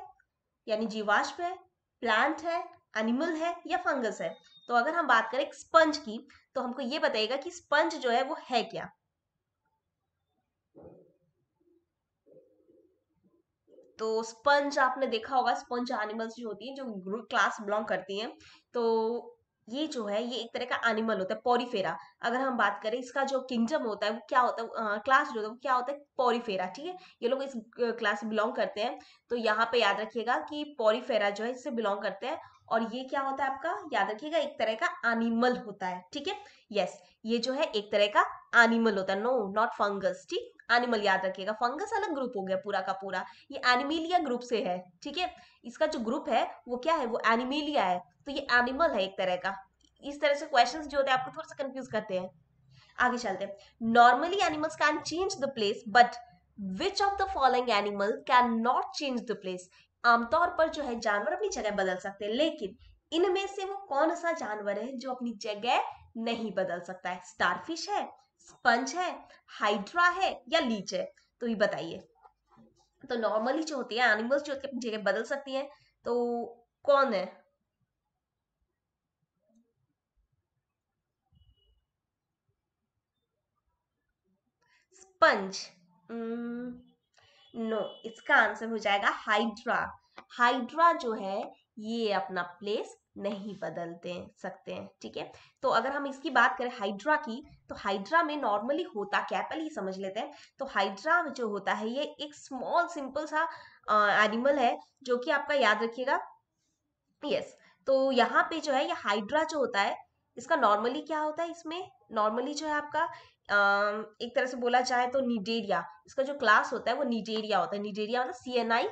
यानी जीवाश्म है, प्लांट है, एनिमल है या फंगस है। तो अगर हम बात करें स्पंज की तो हमको ये बताइएगा कि स्पंज जो है वो है क्या। तो स्पंज आपने देखा होगा, स्पंज एनिमल्स जो होती हैं जो ग्रुप क्लास बिलोंग करती हैं, तो ये जो है ये एक तरह का एनिमल होता है पॉरीफेरा। अगर हम बात करें इसका जो किंगडम होता है वो क्या होता है, क्लास जो होता है वो क्या होता है, पॉरीफेरा, ठीक है। ये लोग इस क्लास से बिलोंग करते हैं, तो यहाँ पे याद रखिएगा कि पॉरीफेरा जो है इससे बिलोंग करते हैं, और ये क्या होता है आपका, याद रखिएगा एक तरह का एनिमल होता है, ठीक है। यस, ये जो है एक तरह का एनिमल होता है, नो नॉट फंगस, ठीक, एनिमल याद रखिएगा, फंगस अलग ग्रुप हो गया पूरा का पूरा, ये एनिमेलिया ग्रुप से है, ठीक है। इसका जो ग्रुप है वो क्या है, वो एनिमेलिया है, तो ये एनिमल है एक तरह का। इस तरह से क्वेश्चंस जो होते हैं आपको थोड़ा सा कंफ्यूज करते हैं। आगे चलते हैं, normally animals can change the place but which of the following animal can not change the place. आमतौर पर जो है जानवर अपनी जगह बदल सकते हैं, लेकिन इनमें से वो कौन सा जानवर है जो अपनी जगह नहीं बदल सकता है। स्टारफिश है, स्पंज है, हाइड्रा है या लीच है, तो ये बताइए। तो नॉर्मली जो होती है एनिमल्स जो अपनी जगह बदल सकती हैं, तो कौन है, स्पंज, नो no, इसका आंसर हो जाएगा हाइड्रा। हाइड्रा जो है ये अपना प्लेस नहीं बदलते सकते हैं, ठीक है। तो अगर हम इसकी बात करें हाइड्रा की, तो हाइड्रा में नॉर्मली होता क्या, पहले ही समझ लेते हैं। तो हाइड्रा जो होता है ये एक स्मॉल सिंपल सा एनिमल है जो कि आपका याद रखिएगा, यस। तो यहाँ पे जो है ये हाइड्रा जो होता है इसका नॉर्मली क्या होता है, इसमें नॉर्मली जो है आपका आ, एक तरह से बोला जाए तो निडेरिया, इसका जो क्लास होता है वो निडेरिया होता है। निडेरिया मतलब सी एन आई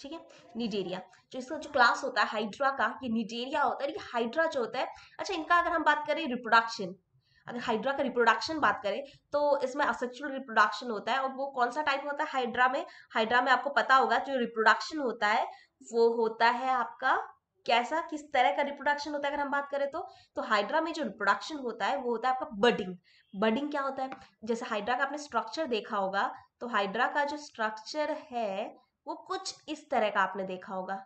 ठीक है, निडेरिया जो इसका जो क्लास होता है हाइड्रा का ये निडेरिया होता है। ये हाइड्रा जो होता है, अच्छा इनका अगर हम बात करें रिप्रोडक्शन, अगर हाइड्रा का रिप्रोडक्शन बात करें तो इसमें असेक्सुअल रिप्रोडक्शन होता है, और वो कौन सा टाइप होता है हाइड्रा में, हाइड्रा में आपको पता होगा जो रिप्रोडक्शन होता है वो होता है आपका कैसा, किस तरह का रिप्रोडक्शन होता है। अगर हम बात करें तो तो हाइड्रा में जो रिप्रोडक्शन होता है वो होता है आपका बडिंग। बडिंग क्या होता है, जैसे हाइड्रा का आपने स्ट्रक्चर देखा होगा, तो हाइड्रा का जो स्ट्रक्चर है वो कुछ इस तरह का आपने देखा होगा,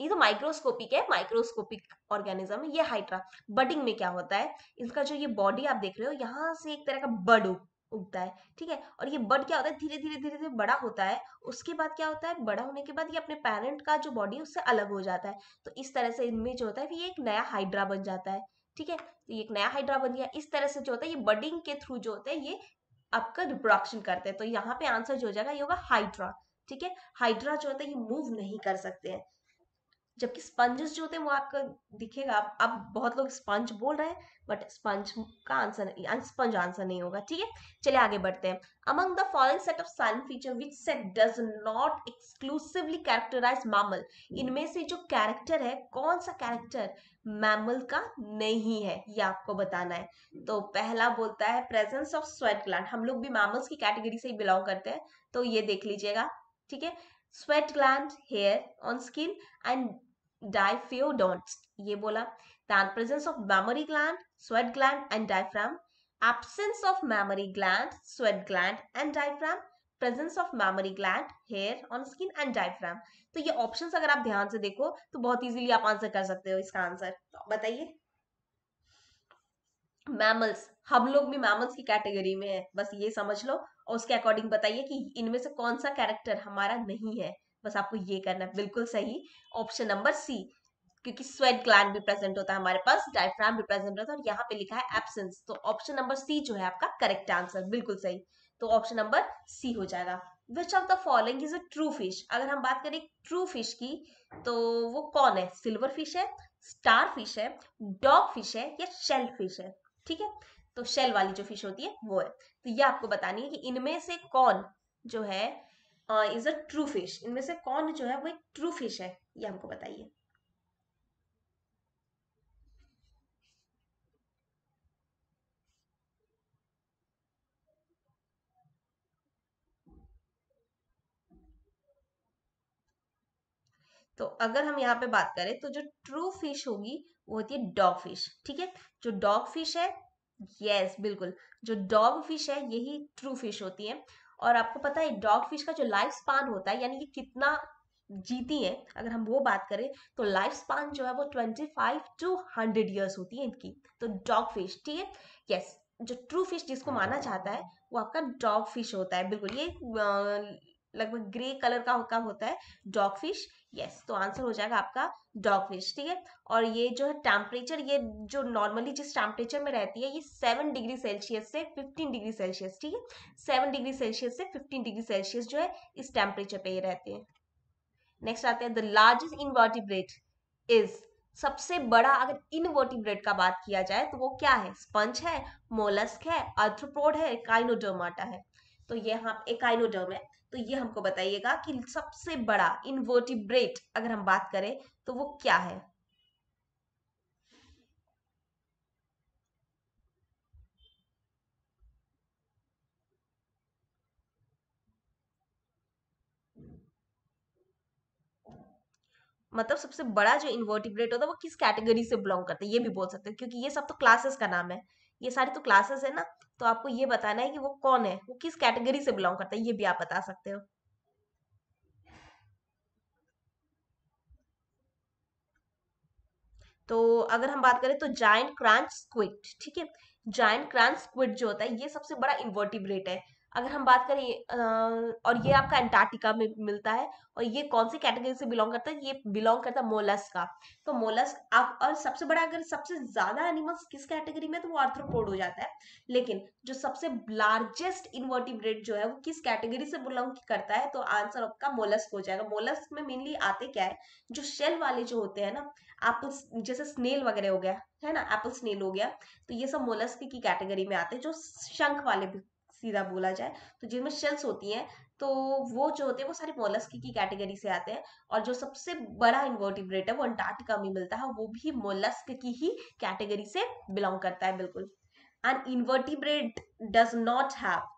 ये तो माइक्रोस्कोपिक है, माइक्रोस्कोपिक ऑर्गेनिज्म है ये हाइड्रा। बडिंग में क्या होता है, इसका जो ये बॉडी आप देख रहे हो यहाँ से एक तरह का बड उगता है, ठीक है, और ये बड क्या होता है धीरे धीरे धीरे धीरे बड़ा होता है, उसके बाद क्या होता है, बड़ा होने के बाद ये अपने पेरेंट का जो बॉडी है उससे अलग हो जाता है। तो इस तरह से इनमें जो होता है ये एक नया हाइड्रा बन जाता है, ठीक है, तो ये एक नया हाइड्रा बन गया। इस तरह से जो होता है ये बडिंग के थ्रू जो होता है ये आपका रिप्रोडक्शन करते हैं। तो यहाँ पे आंसर जो हो जाएगा ये होगा हाइड्रा, ठीक है। हाइड्रा जो होता है ये मूव नहीं कर सकते हैं। जबकि स्पंजेस जो होते हैं वो आपका दिखेगा, आप, आप बहुत लोग स्पंज बोल रहे हैं बट स्पंज का आंसर स्पंज आंसर नहीं होगा। ठीक है, चलिए आगे बढ़ते हैं। Among the following set of sun feature which set does not exclusively characterise mammal, इनमें से जो कैरेक्टर है कौन सा कैरेक्टर मैमल का नहीं है ये आपको बताना है। तो पहला बोलता है प्रेजेंस ऑफ स्वेट ग्लैंड, हम लोग भी मैमल्स की कैटेगरी से ही बिलोंग करते हैं तो ये देख लीजिएगा। ठीक है, sweat gland hair on skin and diphyodonts ये बोला। Then presence of mammary gland, sweat gland and diaphragm, absence of mammary gland, sweat gland and diaphragm, presence of mammary gland hair on skin and diaphragm. तो ये options अगर आप ध्यान से देखो तो बहुत इजीली आप आंसर कर सकते हो इसका आंसर। तो बताइए मैमल्स, हम लोग भी मैमल्स की कैटेगरी में है, बस ये समझ लो और उसके अकॉर्डिंग बताइए कि इनमें से कौन सा कैरेक्टर हमारा नहीं है, बस आपको ये करना है। बिल्कुल सही ऑप्शन नंबर सी, क्योंकि स्वेट ग्लैंड भी प्रेजेंट होता है हमारे पास, डायफ्राम भी प्रेजेंट होता है और यहाँ पे लिखा है एब्सेंस, तो ऑप्शन नंबर सी जो है आपका करेक्ट आंसर। बिल्कुल सही, तो ऑप्शन नंबर सी हो जाएगा। Which of the following is a true fish, अगर हम बात करें ट्रू फिश की तो वो कौन है, सिल्वर फिश है, स्टार फिश है, डॉग फिश है या शेल फिश है। ठीक है, तो शेल वाली जो फिश होती है वो है, तो ये आपको बतानी है कि इनमें से कौन जो है इज अ ट्रू फिश, इनमें से कौन जो है वो एक ट्रू फिश है, ये हमको बताइए। तो अगर हम यहाँ पे बात करें तो जो ट्रू फिश होगी वो होती है डॉग फिश। ठीक है, जो डॉग फिश है, यस बिल्कुल, जो डॉग फिश है यही ट्रू फिश होती है। और आपको पता है डॉग फिश का जो लाइफ स्पान होता है यानी कि कितना जीती है, अगर हम वो बात करें तो लाइफ स्पान जो है वो पच्चीस टू हंड्रेड इयर्स होती है इनकी, तो डॉग फिश। ठीक है, यस, जो ट्रू फिश जिसको माना जाता है वो आपका डॉग फिश होता है। बिल्कुल, ये लगभग ग्रे कलर का होता होता है डॉग फिश। यस, तो आंसर हो जाएगा आपका डॉग फिश। ठीक है, और ये जो है टेम्परेचर, ये जो नॉर्मली जिस टेम्परेचर में रहती है ये सेवन डिग्री सेल्सियस से फिफ्टीन डिग्री सेल्सियस। ठीक है, सेवन डिग्री सेल्सियस से फिफ्टीन डिग्री सेल्सियस जो है इस टेम्परेचर पे ये रहते हैं। नेक्स्ट आते हैं द लार्जेस्ट इनवर्टिब्रेट इज, सबसे बड़ा अगर इनवर्टिब्रेट का बात किया जाए तो वो क्या है, स्पंज है, मोलस्क है, आर्थ्रोपोड है, काइनोडर्माटा है। तो ये यहाँ एक काइनोडर्म है, तो ये हमको बताइएगा कि सबसे बड़ा इनवर्टिब्रेट अगर हम बात करें तो वो क्या है। मतलब सबसे बड़ा जो इनवर्टिब्रेट होता है वो किस कैटेगरी से बिलोंग करता है ये भी बोल सकते हैं, क्योंकि ये सब तो क्लासेस का नाम है, ये सारी तो क्लासेस है ना, तो आपको ये बताना है कि वो कौन है, वो किस कैटेगरी से बिलोंग करता है, ये भी आप बता सकते हो। तो अगर हम बात करें तो जायंट क्रैंच स्क्विड, ठीक है, जायंट क्रैंच स्क्विड जो होता है ये सबसे बड़ा इनवर्टिब्रेट है। अगर हम बात करें आ, और ये आपका अंटार्कटिका में मिलता है और ये कौन सी कैटेगरी से बिलोंग करता है, ये बिलोंग करता है मोलस्क का। तो मोलस्क आप, और सबसे बड़ा अगर सबसे ज्यादा एनिमल्स किस कैटेगरी में तो वो आर्थ्रोपोड हो जाता है। लेकिन जो सबसे लार्जेस्ट इनवर्टिब्रेट जो है वो किस कैटेगरी से बिलोंग करता है तो आंसर आपका मोलस्क हो जाएगा। मोलस्क में मेनली आते क्या है, जो शेल वाले जो होते हैं ना, एप्पल जैसे स्नेल वगैरह हो गया है ना, एप्पल स्नेल हो गया, तो ये सब मोलस्क की कैटेगरी में आते हैं। जो शंख वाले भी सीधा बोला जाए तो जिनमें शेल्स होती हैं तो वो जो होते हैं वो सारे मोलस्क की कैटेगरी से आते हैं। और जो सबसे बड़ा इनवर्टिब्रेट है वो अंटार्कटिका में मिलता है, वो भी मोलस्क की ही कैटेगरी से बिलोंग करता है। बिल्कुल, an invertebrate does not have,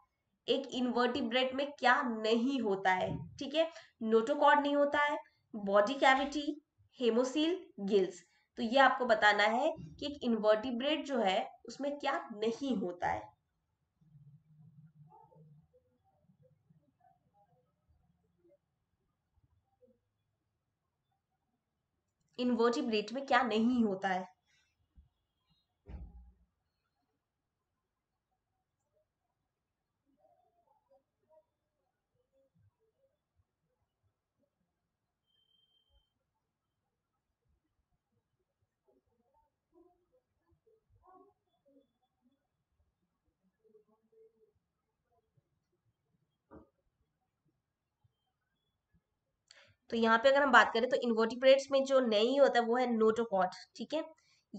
एक इनवर्टिब्रेट में क्या नहीं होता है, ठीक है, नोटोकॉर्ड नहीं होता है, बॉडी कैविटी, हेमोसील, गिल्स। तो ये आपको बताना है कि एक इनवर्टिब्रेट जो है उसमें क्या नहीं होता है। इनवर्टिब्रेट में क्या नहीं होता है, तो यहाँ पे अगर हम बात करें तो इनवर्टिब्रेट्स में जो नहीं होता है वो है नोटोकॉड, ठीक है,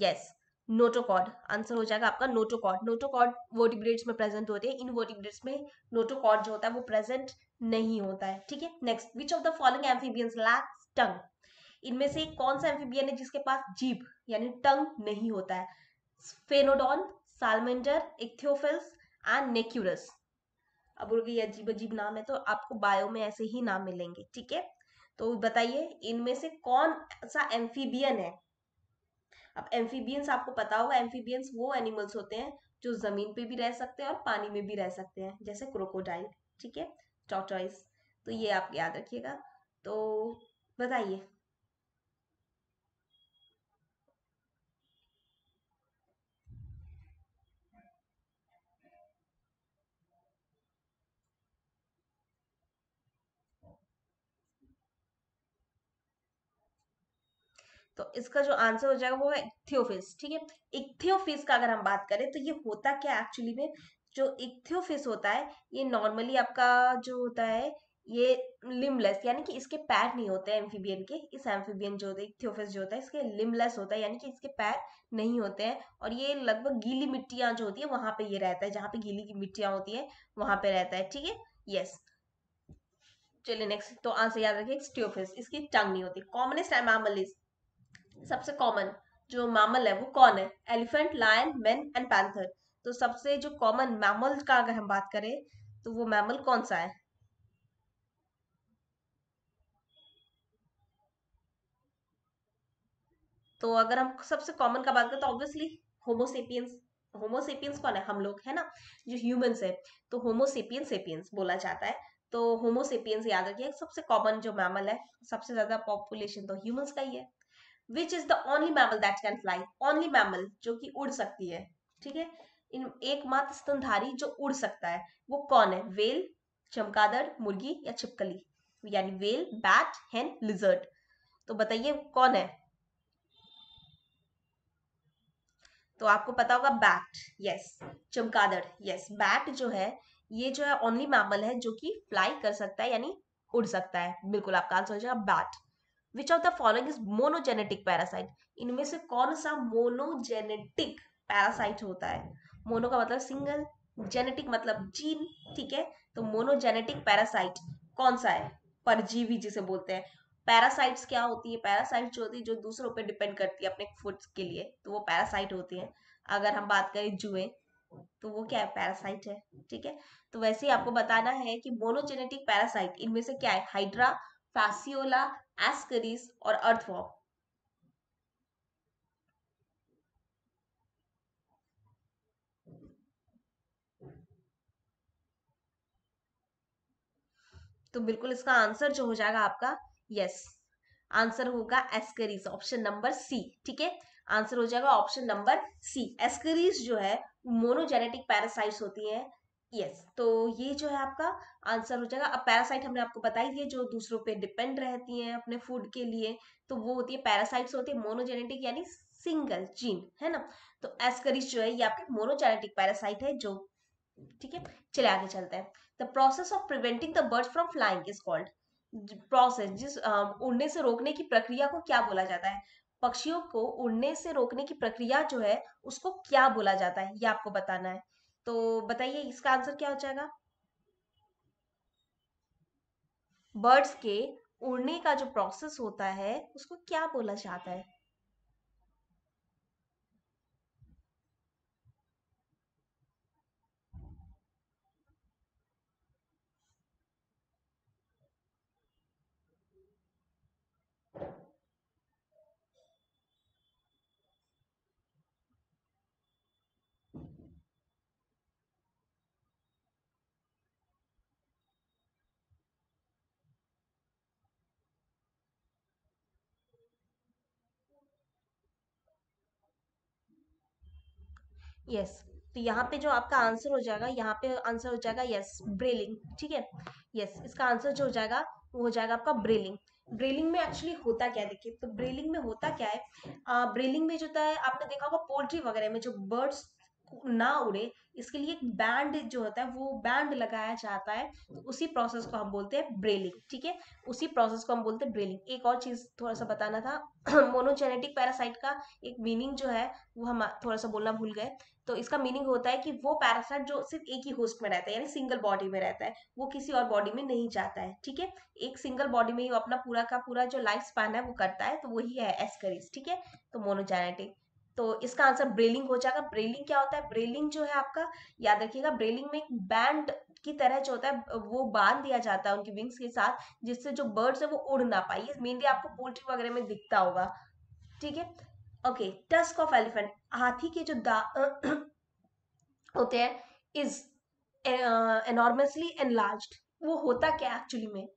यस नोटोकॉड आंसर हो जाएगा आपका नोटोकॉड। नोटोकॉड वर्टिब्रेट्स में प्रेजेंट होते हैं, इनवर्टिब्रेट्स में नोटोकॉड जो होता है वो प्रेजेंट नहीं होता है, ठीक है। Next, which of the following amphibians lacks tongue, इनमें से कौन सा एम्फीबियन है जिसके पास जीभ यानी टंग नहीं होता है? Sphenodon, salamander, ichthyophis and necturus. अब ये अजीब अजीब नाम है तो आपको बायो में ऐसे ही नाम मिलेंगे, ठीक है। तो बताइए इनमें से कौन सा एम्फीबियन है। अब एम्फीबियंस आपको पता होगा, एम्फीबियंस वो एनिमल्स होते हैं जो जमीन पे भी रह सकते हैं और पानी में भी रह सकते हैं, जैसे क्रोकोडाइल, ठीक है, टॉर्टोइस। तो ये आप याद रखिएगा। तो बताइए तो इसका जो आंसर हो जाएगा वो है इक्थियोफिस, ठीक है। इक्थियोफिस का अगर हम बात करें तो ये होता क्या एक्चुअली में, जो इक्थियोफिस होता है ये नॉर्मली आपका जो होता है ये लिम्बलेस यानी कि इसके पैर नहीं होते हैं एम्फीबियन के। इस एम्फीबियन जो होता है इक्थियोफिस जो होता है इसके लिम्बलेस होता है यानी कि इसके पैर नहीं होते हैं और ये लगभग गीली मिट्टियां जो होती है वहां पे ये रहता है, जहाँ पे गीली की मिट्टियां होती है वहां पे रहता है, ठीक है, यस। चलिए नेक्स्ट, तो आंसर याद रखिए इक्थियोफिस, इसकी टंग नहीं होती। कॉमनेस्ट मैमल्स, सबसे कॉमन जो मैमल है वो कौन है? Elephant, lion, men and panther. तो सबसे जो कॉमन मैमल का अगर हम बात करें तो वो मैमल कौन सा है? तो अगर हम सबसे कॉमन का बात करें तो ऑब्वियसली होमोसेपियंस। होमोसेपियंस कौन है? हम लोग, है ना, जो ह्यूमंस है, तो होमोसेपियंस सेपियंस बोला जाता है। तो होमोसेपियंस याद रखिए सबसे कॉमन जो मैमल है, सबसे ज्यादा पॉपुलेशन तो ह्यूमंस का ही है। Which is the only mammal that can fly? Only mammal जो कि उड़ सकती है, ठीक है, इन एकमात्र स्तनधारी जो उड़ सकता है वो कौन है? वेल, चमगादड़, मुर्गी या छिपकली, यानी वेल, बैट, हेन, लिजर्ड। तो बताइए कौन है? तो आपको पता होगा बैट, यस, चमगादड़, यस। बैट जो है ये जो है ओनली मैमल है जो कि फ्लाई कर सकता है यानी उड़ सकता है, बिल्कुल आपका आंसर हो जाएगा bat. Which of the following is monogenetic parasite? इनमें से कौन सा मोनोजेनेटिक पैरासाइट होता है? मोनो का मतलब सिंगल, जेनेटिक मतलब जीन, ठीक है। तो मोनोजेनेटिक पैरासाइट कौन सा है? परजीवी जिसे बोलते हैं। पैरासाइट्स क्या होती है? पैरासाइट जो होती है जो दूसरों पे डिपेंड करती है अपने फूड के लिए, तो वो पैरासाइट होती है। अगर हम बात करें जुए तो वो क्या है? पैरासाइट है, ठीक है। तो वैसे ही आपको बताना है कि मोनोजेनेटिक पैरासाइट इनमें से क्या है? हाइड्रा, फैसियोला, एस्करीज और अर्थवॉर्म। तो बिल्कुल इसका आंसर जो हो जाएगा आपका, यस, आंसर होगा एस्करीज, ऑप्शन नंबर सी, ठीक है, आंसर हो जाएगा ऑप्शन नंबर सी। एस्करीज जो है मोनोजेनेटिक पैरासाइट्स होती हैं, यस yes, तो ये जो है आपका आंसर हो जाएगा। अब पैरासाइट हमने आपको बताई थी जो दूसरों पे डिपेंड रहती हैं अपने फूड के लिए, तो वो होती है पैरासाइट्स, होती है मोनोजेनेटिक यानी सिंगल जीन, है ना। तो एस्करीज जो है ये आपकी मोनोजेनेटिक पैरासाइट है जो, ठीक है। चले आगे चलते हैं। The process of preventing the bird from flying is called, process जिस उड़ने से रोकने की प्रक्रिया को क्या बोला जाता है? पक्षियों को उड़ने से रोकने की प्रक्रिया जो है उसको क्या बोला जाता है, ये आपको बताना है। तो बताइए इसका आंसर क्या हो जाएगा? बर्ड्स के उड़ने का जो प्रोसेस होता है उसको क्या बोला जाता है? Yes yes. तो यहाँ पे जो आपका आंसर हो जाएगा, यहाँ पे आंसर हो जाएगा यस yes, ब्रेलिंग, ठीक है, यस, इसका आंसर जो हो जाएगा वो हो जाएगा आपका ब्रेलिंग। ब्रेलिंग में एक्चुअली होता क्या है, देखिए, तो ब्रेलिंग में होता क्या है, आ, ब्रेलिंग में जो होता है आपने देखा होगा पोल्ट्री वगैरह में जो बर्ड्स ना उड़े, इसके लिए एक बैंड जो होता है वो बैंड लगाया जाता है, तो उसी प्रोसेस को हम बोलते हैं ब्रेलिंग। ठीक है, उसी प्रोसेस को हम बोलते हैं ब्रेलिंग। एक और चीज थोड़ा सा बताना था, मोनोजेनेटिक पैरासाइट का एक मीनिंग जो है वो हम थोड़ा सा बोलना भूल गए। तो इसका मीनिंग होता है कि वो पैरासाइट जो सिर्फ एक ही होस्ट में रहता है, यानी सिंगल बॉडी में रहता है, वो किसी और बॉडी में नहीं जाता है। ठीक है, एक सिंगल बॉडी में ही अपना पूरा का पूरा जो लाइफ स्पैन है वो करता है, तो वही है एस्करिस। ठीक है, तो मोनोजेनेटिक, तो इसका आंसर ब्रेलिंग हो जाएगा। ब्रेलिंग क्या होता है? ब्रेलिंग जो है आपका, याद रखिएगा, ब्रेलिंग में एक बैंड की तरह जो होता है वो बांध दिया जाता है उनकी विंग्स के साथ, जिससे जो बर्ड्स है वो उड़ ना पाए। ये मेनली आपको पोल्ट्री वगैरह में दिखता होगा। ठीक है, ओके। टस्क ऑफ एलिफेंट, हाथी के जो दांत होते हैं इज एनॉर्मसली एनलार्ज्ड। वो होता क्या एक्चुअली में,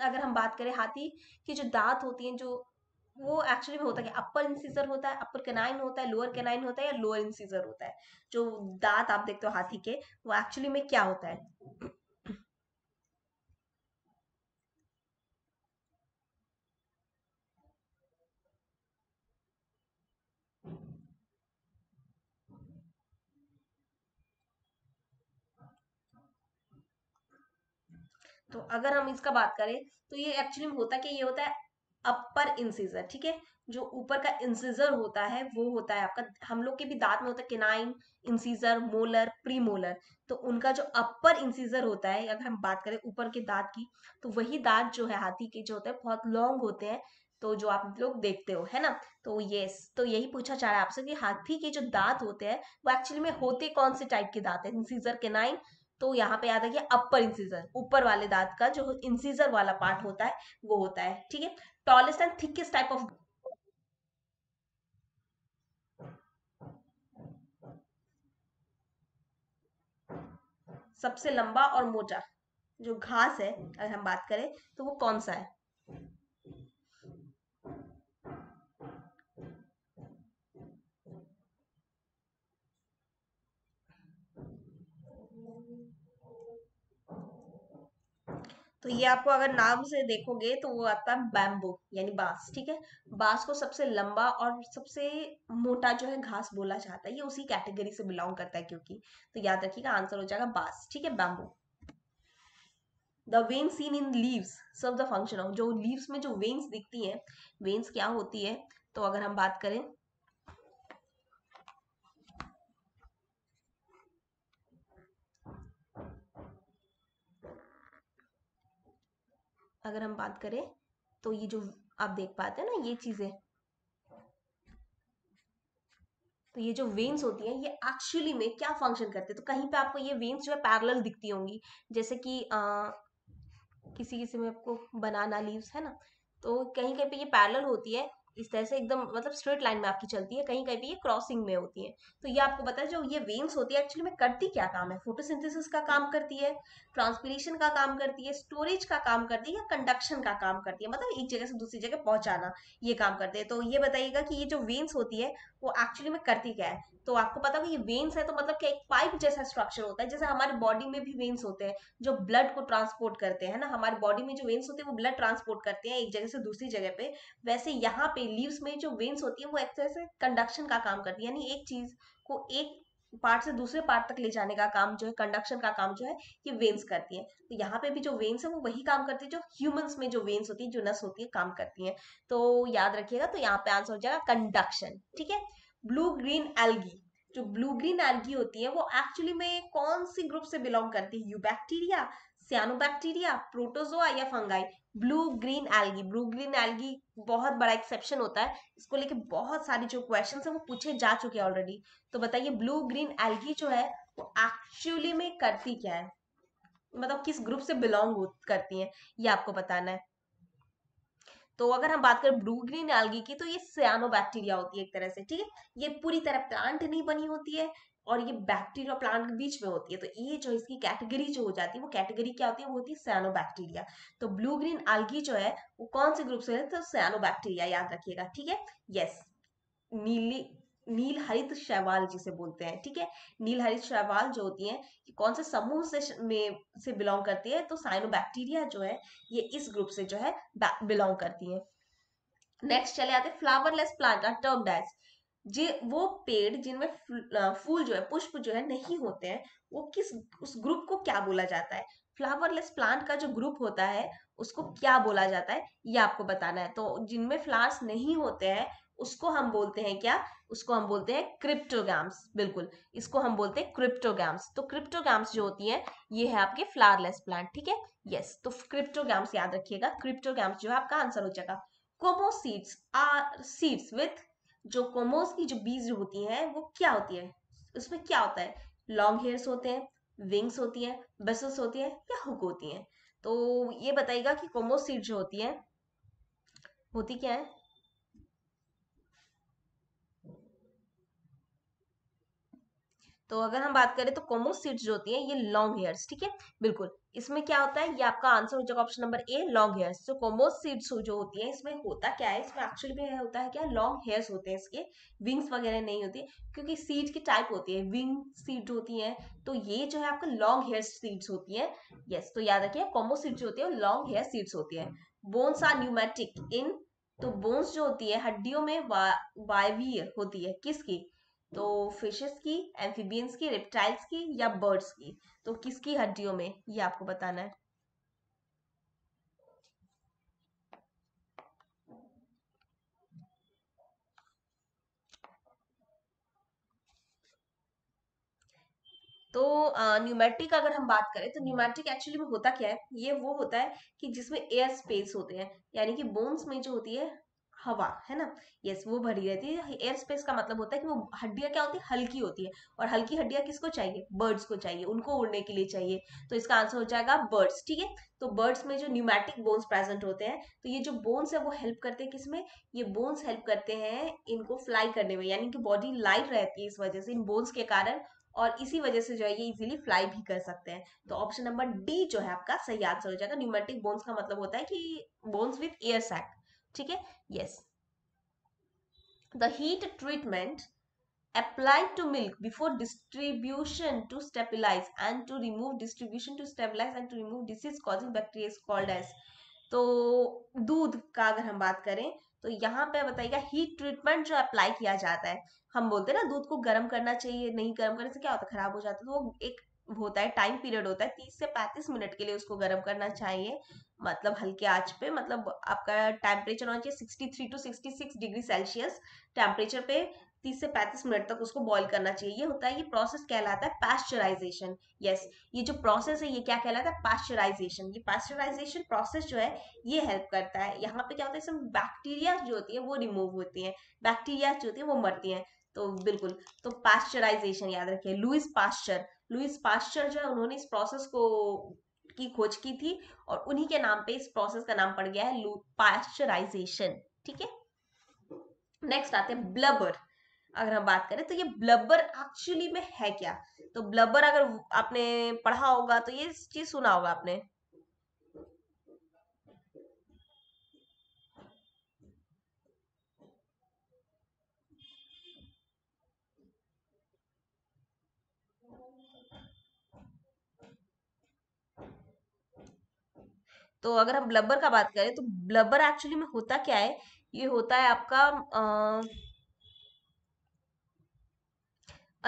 अगर हम बात करें हाथी की जो दांत होती हैं, जो वो एक्चुअली में होता है, अपर इंसिजर होता है, अपर कैनाइन होता है, लोअर कैनाइन होता है, या लोअर इंसिजर होता है। जो दांत आप देखते हो हाथी के, वो एक्चुअली में क्या होता है? तो अगर हम इसका बात करें तो ये एक्चुअली में होता है कि ये होता है अपर इंसिजर। ठीक है, जो ऊपर का इंसिजर होता है वो होता है आपका, हम लोग के भी दांत में होता है केनाइन, इंसिजर, मोलर, प्रीमोलर। तो उनका जो अपर इंसिजर होता है, अगर हम बात करें ऊपर के दांत की, तो वही दांत जो है हाथी के जो होते हैं बहुत लॉन्ग होते हैं, तो जो आप लोग देखते हो, है ना। तो यस, तो यही पूछा जा रहा है आपसे कि हाथी के जो दांत होते हैं वो एक्चुअली में होते कौन से टाइप के दांत है? Incisor, canine. तो यहाँ पे याद रखिए अपर इंसिजर, ऊपर वाले दांत का जो इंसिजर वाला पार्ट होता है वो होता है। ठीक है, tallest and thickest type of, सबसे लंबा और मोटा जो घास है, अगर हम बात करें तो वो कौन सा है? तो ये आपको अगर नाम से देखोगे तो वो आता है बैम्बू, यानी बांस। ठीक है, बांस को सबसे लंबा और सबसे मोटा जो है घास बोला जाता है, ये उसी कैटेगरी से बिलोंग करता है क्योंकि। तो याद रखिएगा आंसर हो जाएगा बांस। ठीक है, bamboo. The veins seen in leaves serve the function of, जो लीव्स में जो वेन्स दिखती है, वेन्स क्या होती है? तो अगर हम बात करें अगर हम बात करें तो ये जो आप देख पाते हैं ना ये चीजें, तो ये जो वेन्स होती हैं ये एक्चुअली में क्या फंक्शन करते हैं? तो कहीं पे आपको ये वेन्स जो है पैरेलल दिखती होंगी, जैसे कि आ, किसी किसी में आपको बनाना लीव्स है ना, तो कहीं कहीं पे ये पैरेलल होती है इस तरह से, एकदम मतलब स्ट्रेट लाइन में आपकी चलती है, कहीं कहीं पे ये क्रॉसिंग में होती है। तो ये आपको पता है जो ये वेन्स होती है एक्चुअली में करती क्या काम है? फोटोसिंथेसिस का काम करती है, ट्रांसपिरेशन का काम करती है, स्टोरेज का काम करती है, या कंडक्शन का काम करती है, मतलब एक जगह से दूसरी जगह पहुंचाना, ये काम करते हैं। तो ये बताइएगा कि ये जो वेन्स होती है वो एक्चुअली में करती क्या है? तो आपको पता होगा ये वेन्स है तो मतलब क्या, एक पाइप जैसा स्ट्रक्चर होता है, जैसे हमारे बॉडी में भी वेन्स होते हैं जो ब्लड को ट्रांसपोर्ट करते हैं ना, हमारे बॉडी में जो वेन्स होते हैं वो ब्लड ट्रांसपोर्ट करते हैं एक जगह से दूसरी जगह पे। वैसे यहाँ पे लीव्स में जो वेन्स होती है वो एक तरह से कंडक्शन का काम करती है, यानी एक चीज को एक पार्ट से दूसरे पार्ट तक ले जाने का काम जो है, कंडक्शन का काम जो है ये वेन्स करती है। तो यहाँ पे भी जो वेन्स है वो वही काम करती है जो ह्यूमंस में जो वेन्स होती है, जो नस होती है, काम करती है। तो याद रखिएगा, तो यहाँ पे आंसर हो जाएगा कंडक्शन। ठीक है, ब्लू ग्रीन एल्गी, जो ब्लू ग्रीन एल्गी होती है वो एक्चुअली में कौन सी ग्रुप से बिलोंग करती है? यूबैक्टीरिया, साइनोबैक्टीरिया, प्रोटोजोआ, या fungi? Blue green algae, blue green algae बहुत बड़ा एक्सेप्शन होता है, इसको लेके बहुत सारे जो क्वेश्चन है वो पूछे जा चुके हैं ऑलरेडी। तो बताइए ब्लू ग्रीन एल्गी जो है वो एक्चुअली में करती क्या है, मतलब किस ग्रुप से बिलोंग करती है, ये आपको बताना है। तो अगर हम बात करें ब्लू ग्रीन एल्गी की, तो ये साइनोबैक्टीरिया होती है एक तरह से। ठीक है, ये पूरी तरह प्लांट नहीं बनी होती है और ये बैक्टीरिया प्लांट के बीच में होती है। तो ये जो इसकी कैटेगरी जो हो जाती है, वो कैटेगरी क्या होती है? वो होती है साइनोबैक्टीरिया। तो ब्लू ग्रीन एल्गी जो है वो कौन से ग्रुप से है? तो साइनोबैक्टीरिया, याद रखिएगा। ठीक है, यस, नीली नील हरित शैवाल जिसे बोलते हैं। ठीक है, नील हरित शैवाल जो होती है कि कौन से समूह से में से बिलोंग करती है? तो साइनोबैक्टीरिया जो है ये इस ग्रुप से जो है बिलोंग करती है। नेक्स्ट चले आते हैं फ्लावरलेस प्लांट का टर्म डैश जे वो पेड़ जिनमें फूल जो है पुष्प जो है नहीं होते हैं, वो किस उस ग्रुप को क्या बोला जाता है? फ्लावरलेस प्लांट का जो ग्रुप होता है उसको क्या बोला जाता है, ये आपको बताना है। तो जिनमें फ्लावर्स नहीं होते हैं उसको हम बोलते हैं क्या? उसको हम बोलते हैं क्रिप्टोगाम्स। बिल्कुल, इसको हम बोलते हैं क्रिप्टोगाम्स। तो क्रिप्टोगाम्स जो होती है ये है आपके फ्लावरलेस प्लांट, ठीक है। यस, तो क्रिप्टोगाम्स याद रखिएगा, क्रिप्टोगाम्स जो है आपका आंसर हो जाएगा। कोमोसीड्स आर सीड्स विथ, जो कोमोस की जो बीज होती है वो क्या होती है, उसमें क्या होता है? लॉन्ग हेयर्स होते हैं, विंग्स होती हैं, बेसल्स होती हैं या हुक होती हैं? तो ये बताइएगा कि कोमोस सीड जो होती है होती क्या है? तो अगर हम बात करें तो कोमोस सीड्स जो होती है ये लॉन्ग हेयर्स, ठीक है। बिल्कुल, इसमें क्या होता है, ये आपका आंसर हो जाएगा option number A, long hairs. तो कोमोस सीड्स जो होती है इसमें होता क्या है, इसमें एक्चुअली में होता है क्या, लॉन्ग हेयर्स होते हैं, इसके विंग्स वगैरह नहीं होती, क्योंकि सीड की टाइप होती है विंग सीड होती है, तो ये जो है आपका लॉन्ग हेयर सीड्स होती है। यस, तो याद रखिए कोमोस सीड्स जो होती है वो लॉन्ग हेयर सीड्स होती है। बोन्स आर न्यूमेटिक इन, तो बोन्स जो होती है हड्डियों में वायवीय होती है, किसकी? तो फिशेस की, एम्फीबियंस की, रेप्टाइल्स की या बर्ड्स की? तो किसकी हड्डियों में, ये आपको बताना है। तो न्यूमेटिक अगर हम बात करें तो न्यूमेटिक एक्चुअली में होता क्या है, ये वो होता है कि जिसमें एयर स्पेस होते हैं, यानी कि बोन्स में जो होती है हवा है ना, यस, वो भरी रहती है। एयर स्पेस का मतलब होता है कि वो हड्डियां क्या होती है, हल्की होती है, और हल्की हड्डियां किसको चाहिए, बर्ड्स को चाहिए, उनको उड़ने के लिए चाहिए। तो इसका आंसर हो जाएगा बर्ड्स, ठीक है। तो बर्ड्स में जो न्यूमेटिक बोन्स प्रेजेंट होते हैं, तो ये जो बोन्स है वो हेल्प करते हैं किसमें, ये बोन्स हेल्प करते हैं इनको फ्लाई करने में, यानी कि बॉडी लाइट रहती है इस वजह से, इन बोन्स के कारण, और इसी वजह से जो है ये इजीली फ्लाई भी कर सकते हैं। तो ऑप्शन नंबर डी जो है आपका सही आंसर हो जाएगा। न्यूमेटिक बोन्स का मतलब होता है कि बोन्स विथ एयर सैक, ठीक है। Yes, the heat treatment applied to milk before distribution to stabilize and to remove distribution to stabilize and to remove disease causing bacteria is called as। तो दूध का अगर हम बात करें तो यहाँ पे बताइएगा हीट ट्रीटमेंट जो अप्लाई किया जाता है, हम बोलते हैं ना दूध को गर्म करना चाहिए, नहीं गर्म करने से क्या होता है, खराब हो जाता है। तो वो एक होता है टाइम पीरियड होता है, तीस से पैंतीस मिनट के लिए उसको गर्म करना चाहिए, मतलब हल्के आंच पे, मतलब आपका टेम्परेचर होना चाहिए तिरसठ टू छियासठ डिग्री सेल्सियस टेम्परेचर पे तीस से पैंतीस मिनट तक उसको बॉईल करना चाहिए। ये होता है, ये प्रोसेस कहलाता है पास्चराइजेशन। यस, ये जो प्रोसेस है ये क्या कहलाता है, पास्चराइजेशन। ये पास्चराइजेशन प्रोसेस जो है ये हेल्प करता है, यहाँ पे क्या होता है, इसमें बैक्टीरिया जो होती है वो रिमूव होती है, बैक्टीरिया जो होती है वो मरती है। तो बिल्कुल, तो पास्चराइजेशन याद रखिए। लुइस पास्चर, लुइस पास्चर जो है उन्होंने इस प्रोसेस को की खोज की थी, और उन्हीं के नाम पे इस प्रोसेस का नाम पड़ गया है पास्चराइजेशन, ठीक है। नेक्स्ट आते हैं ब्लबर। अगर हम बात करें तो ये ब्लबर एक्चुअली में है क्या? तो ब्लबर अगर आपने पढ़ा होगा तो ये चीज सुना होगा आपने, तो अगर हम ब्लबर का बात करें तो ब्लबर एक्चुअली में होता क्या है, ये होता है आपका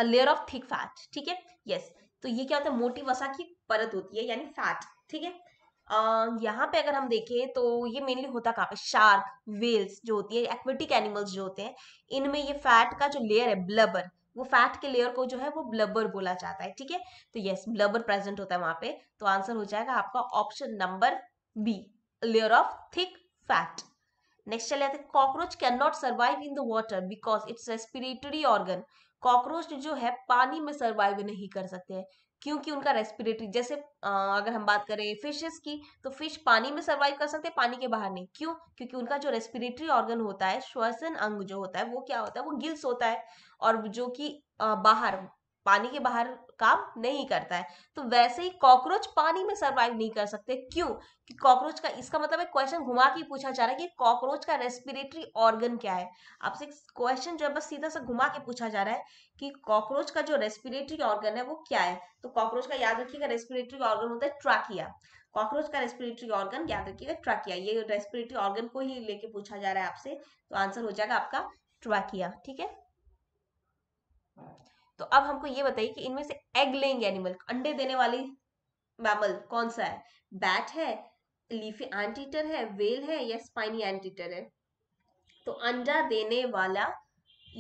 लेयर ऑफ थिक फैट, ठीक है। यस, तो ये क्या होता है, मोटी वसा की परत होती है, यानी फैट, ठीक है। Uh, यहाँ पे अगर हम देखें तो ये मेनली होता कहाँ पे, शार्क, व्हेल्स जो होती है, एक्वेटिक एनिमल्स जो होते हैं, इनमें ये फैट का जो लेयर है ब्लबर, वो फैट के लेयर को जो है वो ब्लबर बोला जाता है, ठीक है। तो यस, ब्लबर प्रेजेंट होता है वहां पे। तो आंसर हो जाएगा आपका option number B, layer of thick fat. Next चले आते हैं, cockroach can not survive in the water because its respiratory organ. Cockroach जो है पानी में सर्वाइव नहीं कर सकते हैं क्योंकि उनका रेस्पिरेटरी, जैसे अगर हम बात करें फिशेस की तो फिश पानी में सर्वाइव कर सकते हैं, पानी के बाहर नहीं, क्यों? क्योंकि उनका जो रेस्पिरेटरी ऑर्गन होता है, श्वसन अंग जो होता है वो क्या होता है, वो गिल्स होता है, और जो कि बाहर, पानी के बाहर काम नहीं करता है। तो वैसे ही कॉकरोच पानी में सर्वाइव नहीं कर सकते, क्यों? कि कॉकरोच का, इसका मतलब है क्वेश्चन घुमा के पूछा जा रहा है कि कॉकरोच का रेस्पिरेटरी ऑर्गन क्या है। आपसे क्वेश्चन जो है बस सीधा सा घुमा के पूछा जा रहा है कि कॉकरोच का जो रेस्पिरेटरी ऑर्गन है वो क्या है। तो कॉकरोच का याद रखिएगा रेस्पिरेटरी ऑर्गन होता है ट्रैकिया, कॉकरोच का रेस्पिरेटरी ऑर्गन याद रखिएगा ट्रैकिया, ये रेस्पिरेटरी ऑर्गन को ही लेके पूछा जा रहा है आपसे। तो आंसर हो जाएगा आपका ट्रैकिया, ठीक है। तो अब हमको ये बताइए कि इनमें से एग लेइंग एनिमल, अंडे देने वाली मैमल कौन सा है? बैट है, लीफी एंट ईटर है, वेल है या स्पाइनी एंट ईटर है? तो अंडा देने वाला,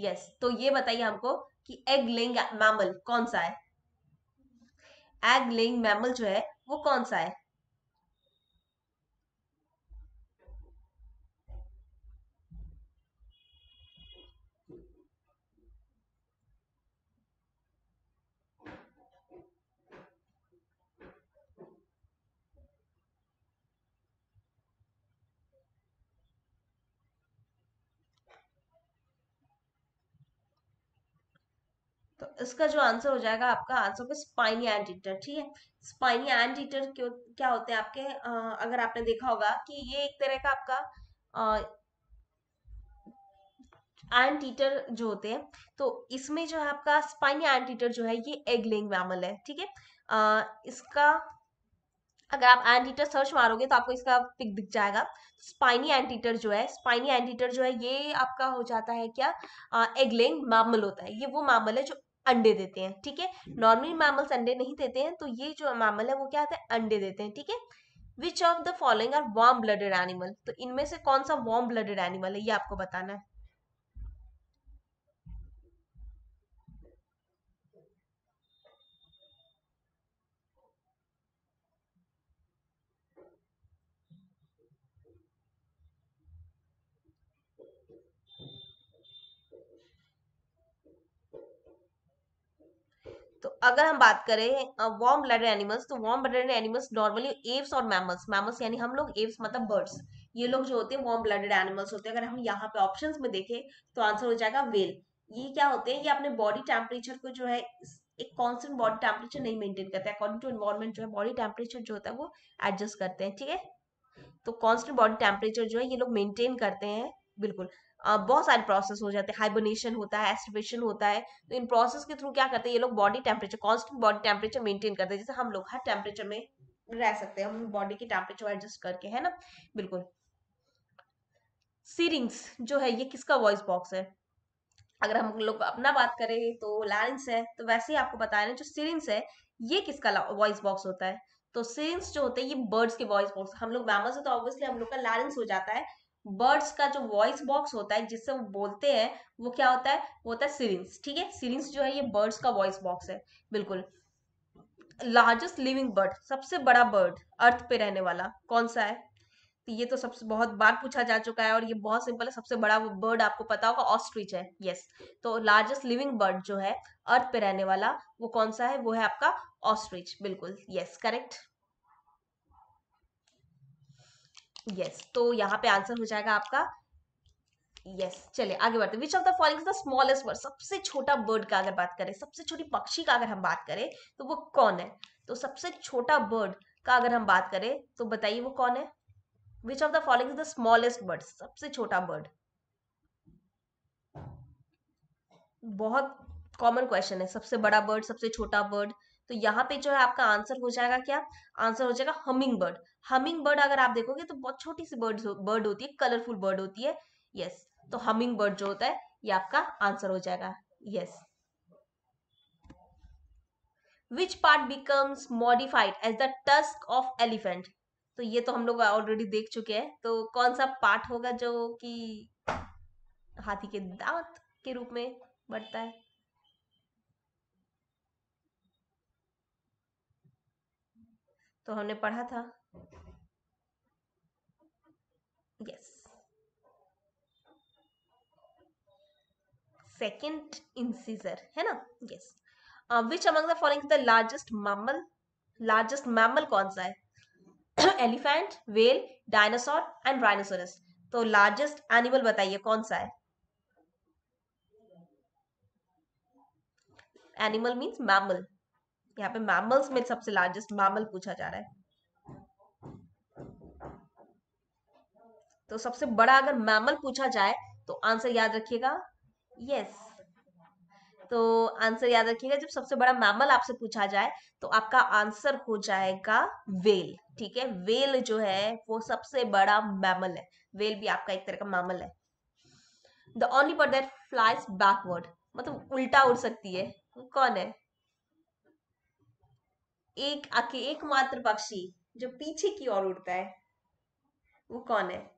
यस, तो ये बताइए हमको कि एग लेइंग मैमल कौन सा है? एग लेइंग मैमल जो है वो कौन सा है? इसका जो आंसर हो जाएगा आपका आंसर पे स्पाइनी एंट ईटर, ठीक है। स्पाइनी एंट ईटर क्यों, क्या होते हैं आपके, आ, अगर आपने देखा होगा कि ये एक तरह का आपका एंट ईटर जो होते हैं, तो इसमें जो है आपका स्पाइनी एंट ईटर जो है ये एग लेइंग मैमल है, ठीक है। इसका अगर आप एंट ईटर सर्च मारोगे तो आपको इसका पिक दिख जाएगा। स्पाइनी एंट ईटर जो है, स्पाइनी एंट ईटर जो है ये आपका हो जाता है क्या, एग लेइंग मैमल होता है। ये वो मैमल है जो अंडे देते हैं, ठीक है। नॉर्मली मैमल्स अंडे नहीं देते हैं, तो ये जो मैमल है वो क्या होता है, अंडे देते हैं, ठीक है। Which of the following are warm blooded animal, तो इनमें से कौन सा वार्म ब्लडेड एनिमल है ये आपको बताना है। तो अगर हम बात करें वार्म ब्लडेड एनिमल्स, तो warm blooded animals normally aves और मैमल्स, मैमल्स यानी हम लोग, एव्स मतलब बर्ड्स, ये लोग जो होते हैं वार्म ब्लडेड एनिमल्स होते हैं। अगर हम यहाँ पे ऑप्शंस में देखें तो आंसर हो जाएगा वेल। ये क्या होते हैं, ये अपने बॉडी टेम्परेचर को जो है एक कॉन्स्टेंट बॉडी टेम्परेचर नहीं मेंटेन करते, अकॉर्डिंग टू एनवायरमेंट जो है बॉडी टेम्परेचर जो होता है वो एडजस्ट करते हैं, ठीक है। तो कॉन्स्टेंट बॉडी टेम्परेचर जो है ये लोग मेंटेन करते हैं, बिल्कुल। Uh, बहुत सारे प्रोसेस हो जाते हैं, हाइबरनेशन होता है, एस्टिवेशन होता है, तो इन प्रोसेस के थ्रू क्या करते हैं ये लोग, body temperature, constant body temperature maintain करते हैं। जैसे हम लोग हर टेम्परेचर में रह सकते हैं, हम बॉडी के टेम्परेचर एडजस्ट करके, है ना, बिल्कुल। सीरिंग्स जो है ये किसका वॉइस बॉक्स है? अगर हम लोग अपना बात करें तो लैरिंक्स है, तो वैसे ही आपको बताया ना जो सीरिंग्स है ये किसका वॉइस बॉक्स होता है? तो सीरिंग्स जो होते हैं ये बर्ड्स के वॉइस बॉक्स। हम लोग मैमल्स है तो ऑब्वियसली हम लोग का लैरिंक्स हो जाता है, बर्ड्स का जो वॉइस बॉक्स होता है जिससे वो बोलते हैं वो क्या होता है, वो होता है सिरिंग्स, ठीक है। सिरिंग्स जो है ये बर्ड्स का वॉइस बॉक्स है, बिल्कुल। लार्जेस्ट लिविंग बर्ड, सबसे बड़ा बर्ड अर्थ पे रहने वाला कौन सा है? तो ये तो सबसे बहुत बार पूछा जा चुका है और ये बहुत सिंपल है, सबसे बड़ा वो बर्ड आपको पता होगा ऑस्ट्रिच है, यस। तो लार्जेस्ट लिविंग बर्ड जो है अर्थ पे रहने वाला वो कौन सा है, वो है आपका ऑस्ट्रिच, बिल्कुल, यस, करेक्ट, यस yes, तो यहाँ पे आंसर हो जाएगा आपका यस yes, चलिए आगे बढ़ते। Which of the following is the smallest bird, सबसे छोटा बर्ड का अगर बात करें, सबसे छोटी पक्षी का अगर हम बात करें तो वो कौन है? तो सबसे छोटा बर्ड का अगर हम बात करें तो बताइए वो कौन है? Which of the following is the smallest bird, सबसे छोटा बर्ड, बहुत कॉमन क्वेश्चन है, सबसे बड़ा बर्ड, सबसे छोटा बर्ड। तो यहाँ पे जो है आपका आंसर हो जाएगा क्या, आंसर हो जाएगा हमिंग बर्ड। हमिंग बर्ड अगर आप देखोगे तो बहुत छोटी सी बर्ड बर्ड होती है, कलरफुल बर्ड होती है, यस। तो हमिंग बर्ड जो होता है ये आपका आंसर हो जाएगा, yes. Which part becomes modified as the tusk of elephant, तो ये तो हम लोग ऑलरेडी देख चुके हैं। तो कौन सा पार्ट होगा जो कि हाथी के दांत के रूप में बढ़ता है? तो हमने पढ़ा था, यस, सेकेंड इंसिजर, है ना, yes. Which among the following the largest mammal, largest mammal कौन सा है? Elephant, whale, dinosaur and rhinoceros. तो लार्जेस्ट एनिमल बताइए कौन सा है? एनिमल मीन्स मैमल, यहाँ पे मैमल्स में सबसे लार्जेस्ट मैमल पूछा जा रहा है। तो सबसे बड़ा अगर मैमल पूछा जाए तो आंसर याद रखिएगा, यस, तो आंसर याद रखिएगा जब सबसे बड़ा मैमल आपसे पूछा जाए तो आपका आंसर हो जाएगा वेल, ठीक है। वेल जो है वो सबसे बड़ा मैमल है, वेल भी आपका एक तरह का मैमल है। The only bird that flies backward, मतलब उल्टा उड़ सकती है, कौन है? एक आके एकमात्र पक्षी जो पीछे की ओर उड़ता है वो कौन है?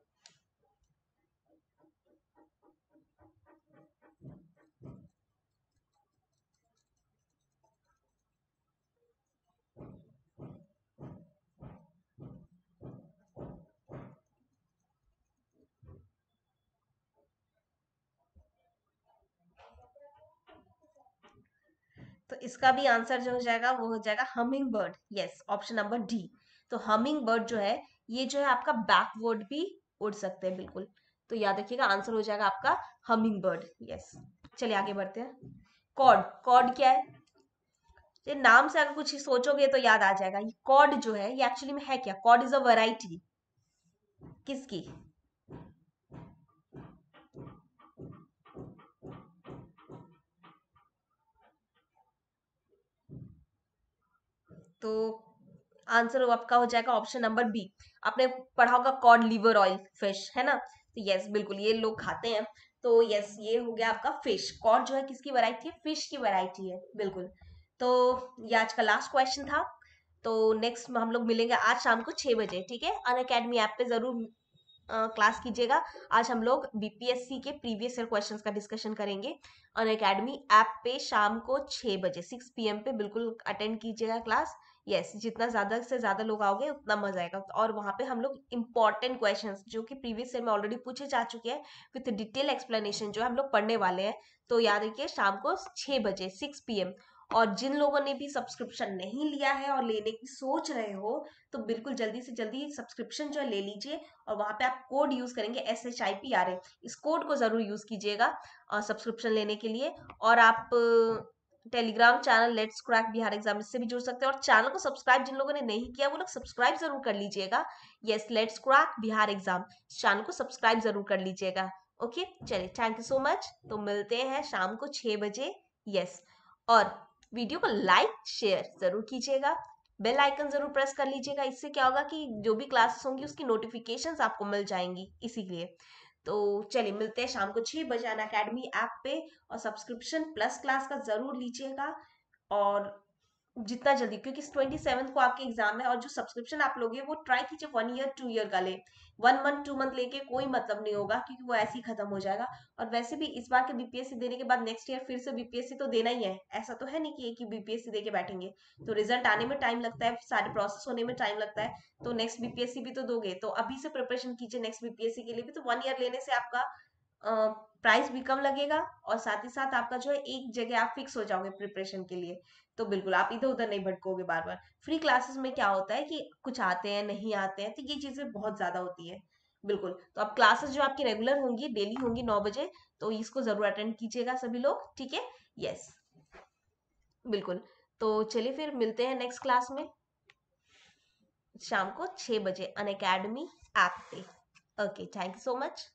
तो इसका भी आंसर जो हो जाएगा वो हो जाएगा humming bird. Yes, option number D. तो हमिंग बर्ड जो है ये जो है आपका बैकवर्ड भी उड़ सकते हैं बिल्कुल। तो याद रखिएगा आंसर हो जाएगा आपका हमिंग बर्ड। यस, चलिए आगे बढ़ते हैं। कॉड, कॉड क्या है? ये नाम से अगर कुछ सोचोगे तो याद आ जाएगा। ये कॉड जो है ये एक्चुअली में है क्या? कॉड इज अ वैरायटी किसकी? तो आंसर आपका हो जाएगा ऑप्शन नंबर बी। आपने पढ़ा होगा कॉड लिवर ऑयल फिश, है ना? तो यस बिल्कुल ये लोग खाते हैं। तो यस ये हो गया आपका फिश। कॉड जो है किसकी वैरायटी है? फिश की वैरायटी है बिल्कुल। तो ये आज का लास्ट क्वेश्चन था। तो नेक्स्ट हम लोग मिलेंगे आज शाम को छह बजे, ठीक है? अनअकैडमी ऐप पे जरूर आ, क्लास कीजिएगा। आज हम लोग बीपीएससी के प्रीवियस ईयर क्वेश्चंस का डिस्कशन करेंगे। अनअकैडमी ऐप पे शाम को छह बजे सिक्स पीएम पे बिल्कुल अटेंड कीजिएगा क्लास। यस yes, जितना ज्यादा से ज्यादा लोग आओगे उतना मजा आएगा। और वहाँ पे हम लोग इंपॉर्टेंट क्वेश्चंस जो कि प्रीवियस ईयर में ऑलरेडी पूछे जा चुके हैं विथ डिटेल एक्सप्लेनेशन जो हम लोग पढ़ने वाले हैं। तो याद रखिए शाम को छह बजे सिक्स पी एम। और जिन लोगों ने भी सब्सक्रिप्शन नहीं लिया है और लेने की सोच रहे हो तो बिल्कुल जल्दी से जल्दी सब्सक्रिप्शन जो है ले लीजिए। और वहाँ पे आप कोड यूज करेंगे S H I P R A, इस कोड को जरूर यूज कीजिएगा सब्सक्रिप्शन लेने के लिए। और आप Telegram channel let's crack Bihar exam इससे भी जुड़ सकते हैं। और चैनल को सब्सक्राइब जिन लोगों ने नहीं किया वो लोग सब्सक्राइब जरूर कर लीजिएगा। Yes, let's crack Bihar exam channel को सब्सक्राइब जरूर कर लीजिएगा। ओके चलिए, थैंक यू सो मच। तो मिलते हैं शाम को छह बजे। यस, और वीडियो को लाइक शेयर जरूर कीजिएगा। बेल आइकन जरूर प्रेस कर लीजिएगा। इससे क्या होगा कि जो भी क्लासेस होंगी उसकी नोटिफिकेशंस आपको मिल जाएंगी। इसीलिए तो चलिए मिलते हैं शाम को छह बजे अनअकैडमी ऐप पे। और सब्सक्रिप्शन प्लस क्लास का जरूर लीजिएगा और जितना जल्दी, क्योंकि ट्वेंटी सेवन को आपके एग्जाम है। और जो सब्सक्रिप्शन आप लोगे वो ट्राई कीजिए वन ईयर टू ईयर का ले, वन मंथ टू मंथ लेके कोई मतलब नहीं होगा क्योंकि वो ऐसे ही खत्म हो जाएगा। और वैसे भी इस बार के बीपीएससी देने के बाद नेक्स्ट ईयर फिर से बीपीएससी तो देना ही है। ऐसा तो है नहीं कि एक ही बीपीएससी दे के बैठेंगे। तो रिजल्ट आने में टाइम लगता है, सारे प्रोसेस होने में टाइम लगता है। तो नेक्स्ट बीपीएससी भी तो दोगे, तो अभी से प्रिपरेशन कीजिए नेक्स्ट बीपीएससी के लिए भी। तो वन ईयर लेने से आपका प्राइस भी कम लगेगा और साथ ही साथ आपका जो है एक जगह आप फिक्स हो जाओगे प्रिपरेशन के लिए। तो बिल्कुल आप इधर उधर नहीं भटकोगे बार बार। फ्री क्लासेस में क्या होता है कि कुछ आते हैं नहीं आते हैं, तो ये चीजें बहुत ज्यादा होती है बिल्कुल। तो आप क्लासेस जो आपकी रेगुलर होंगी डेली होंगी नौ बजे, तो इसको जरूर अटेंड कीजिएगा सभी लोग, ठीक है? यस बिल्कुल। तो चलिए फिर मिलते हैं नेक्स्ट क्लास में शाम को छह बजे अनअकैडमी ऐप पे। Okay, thank you so much.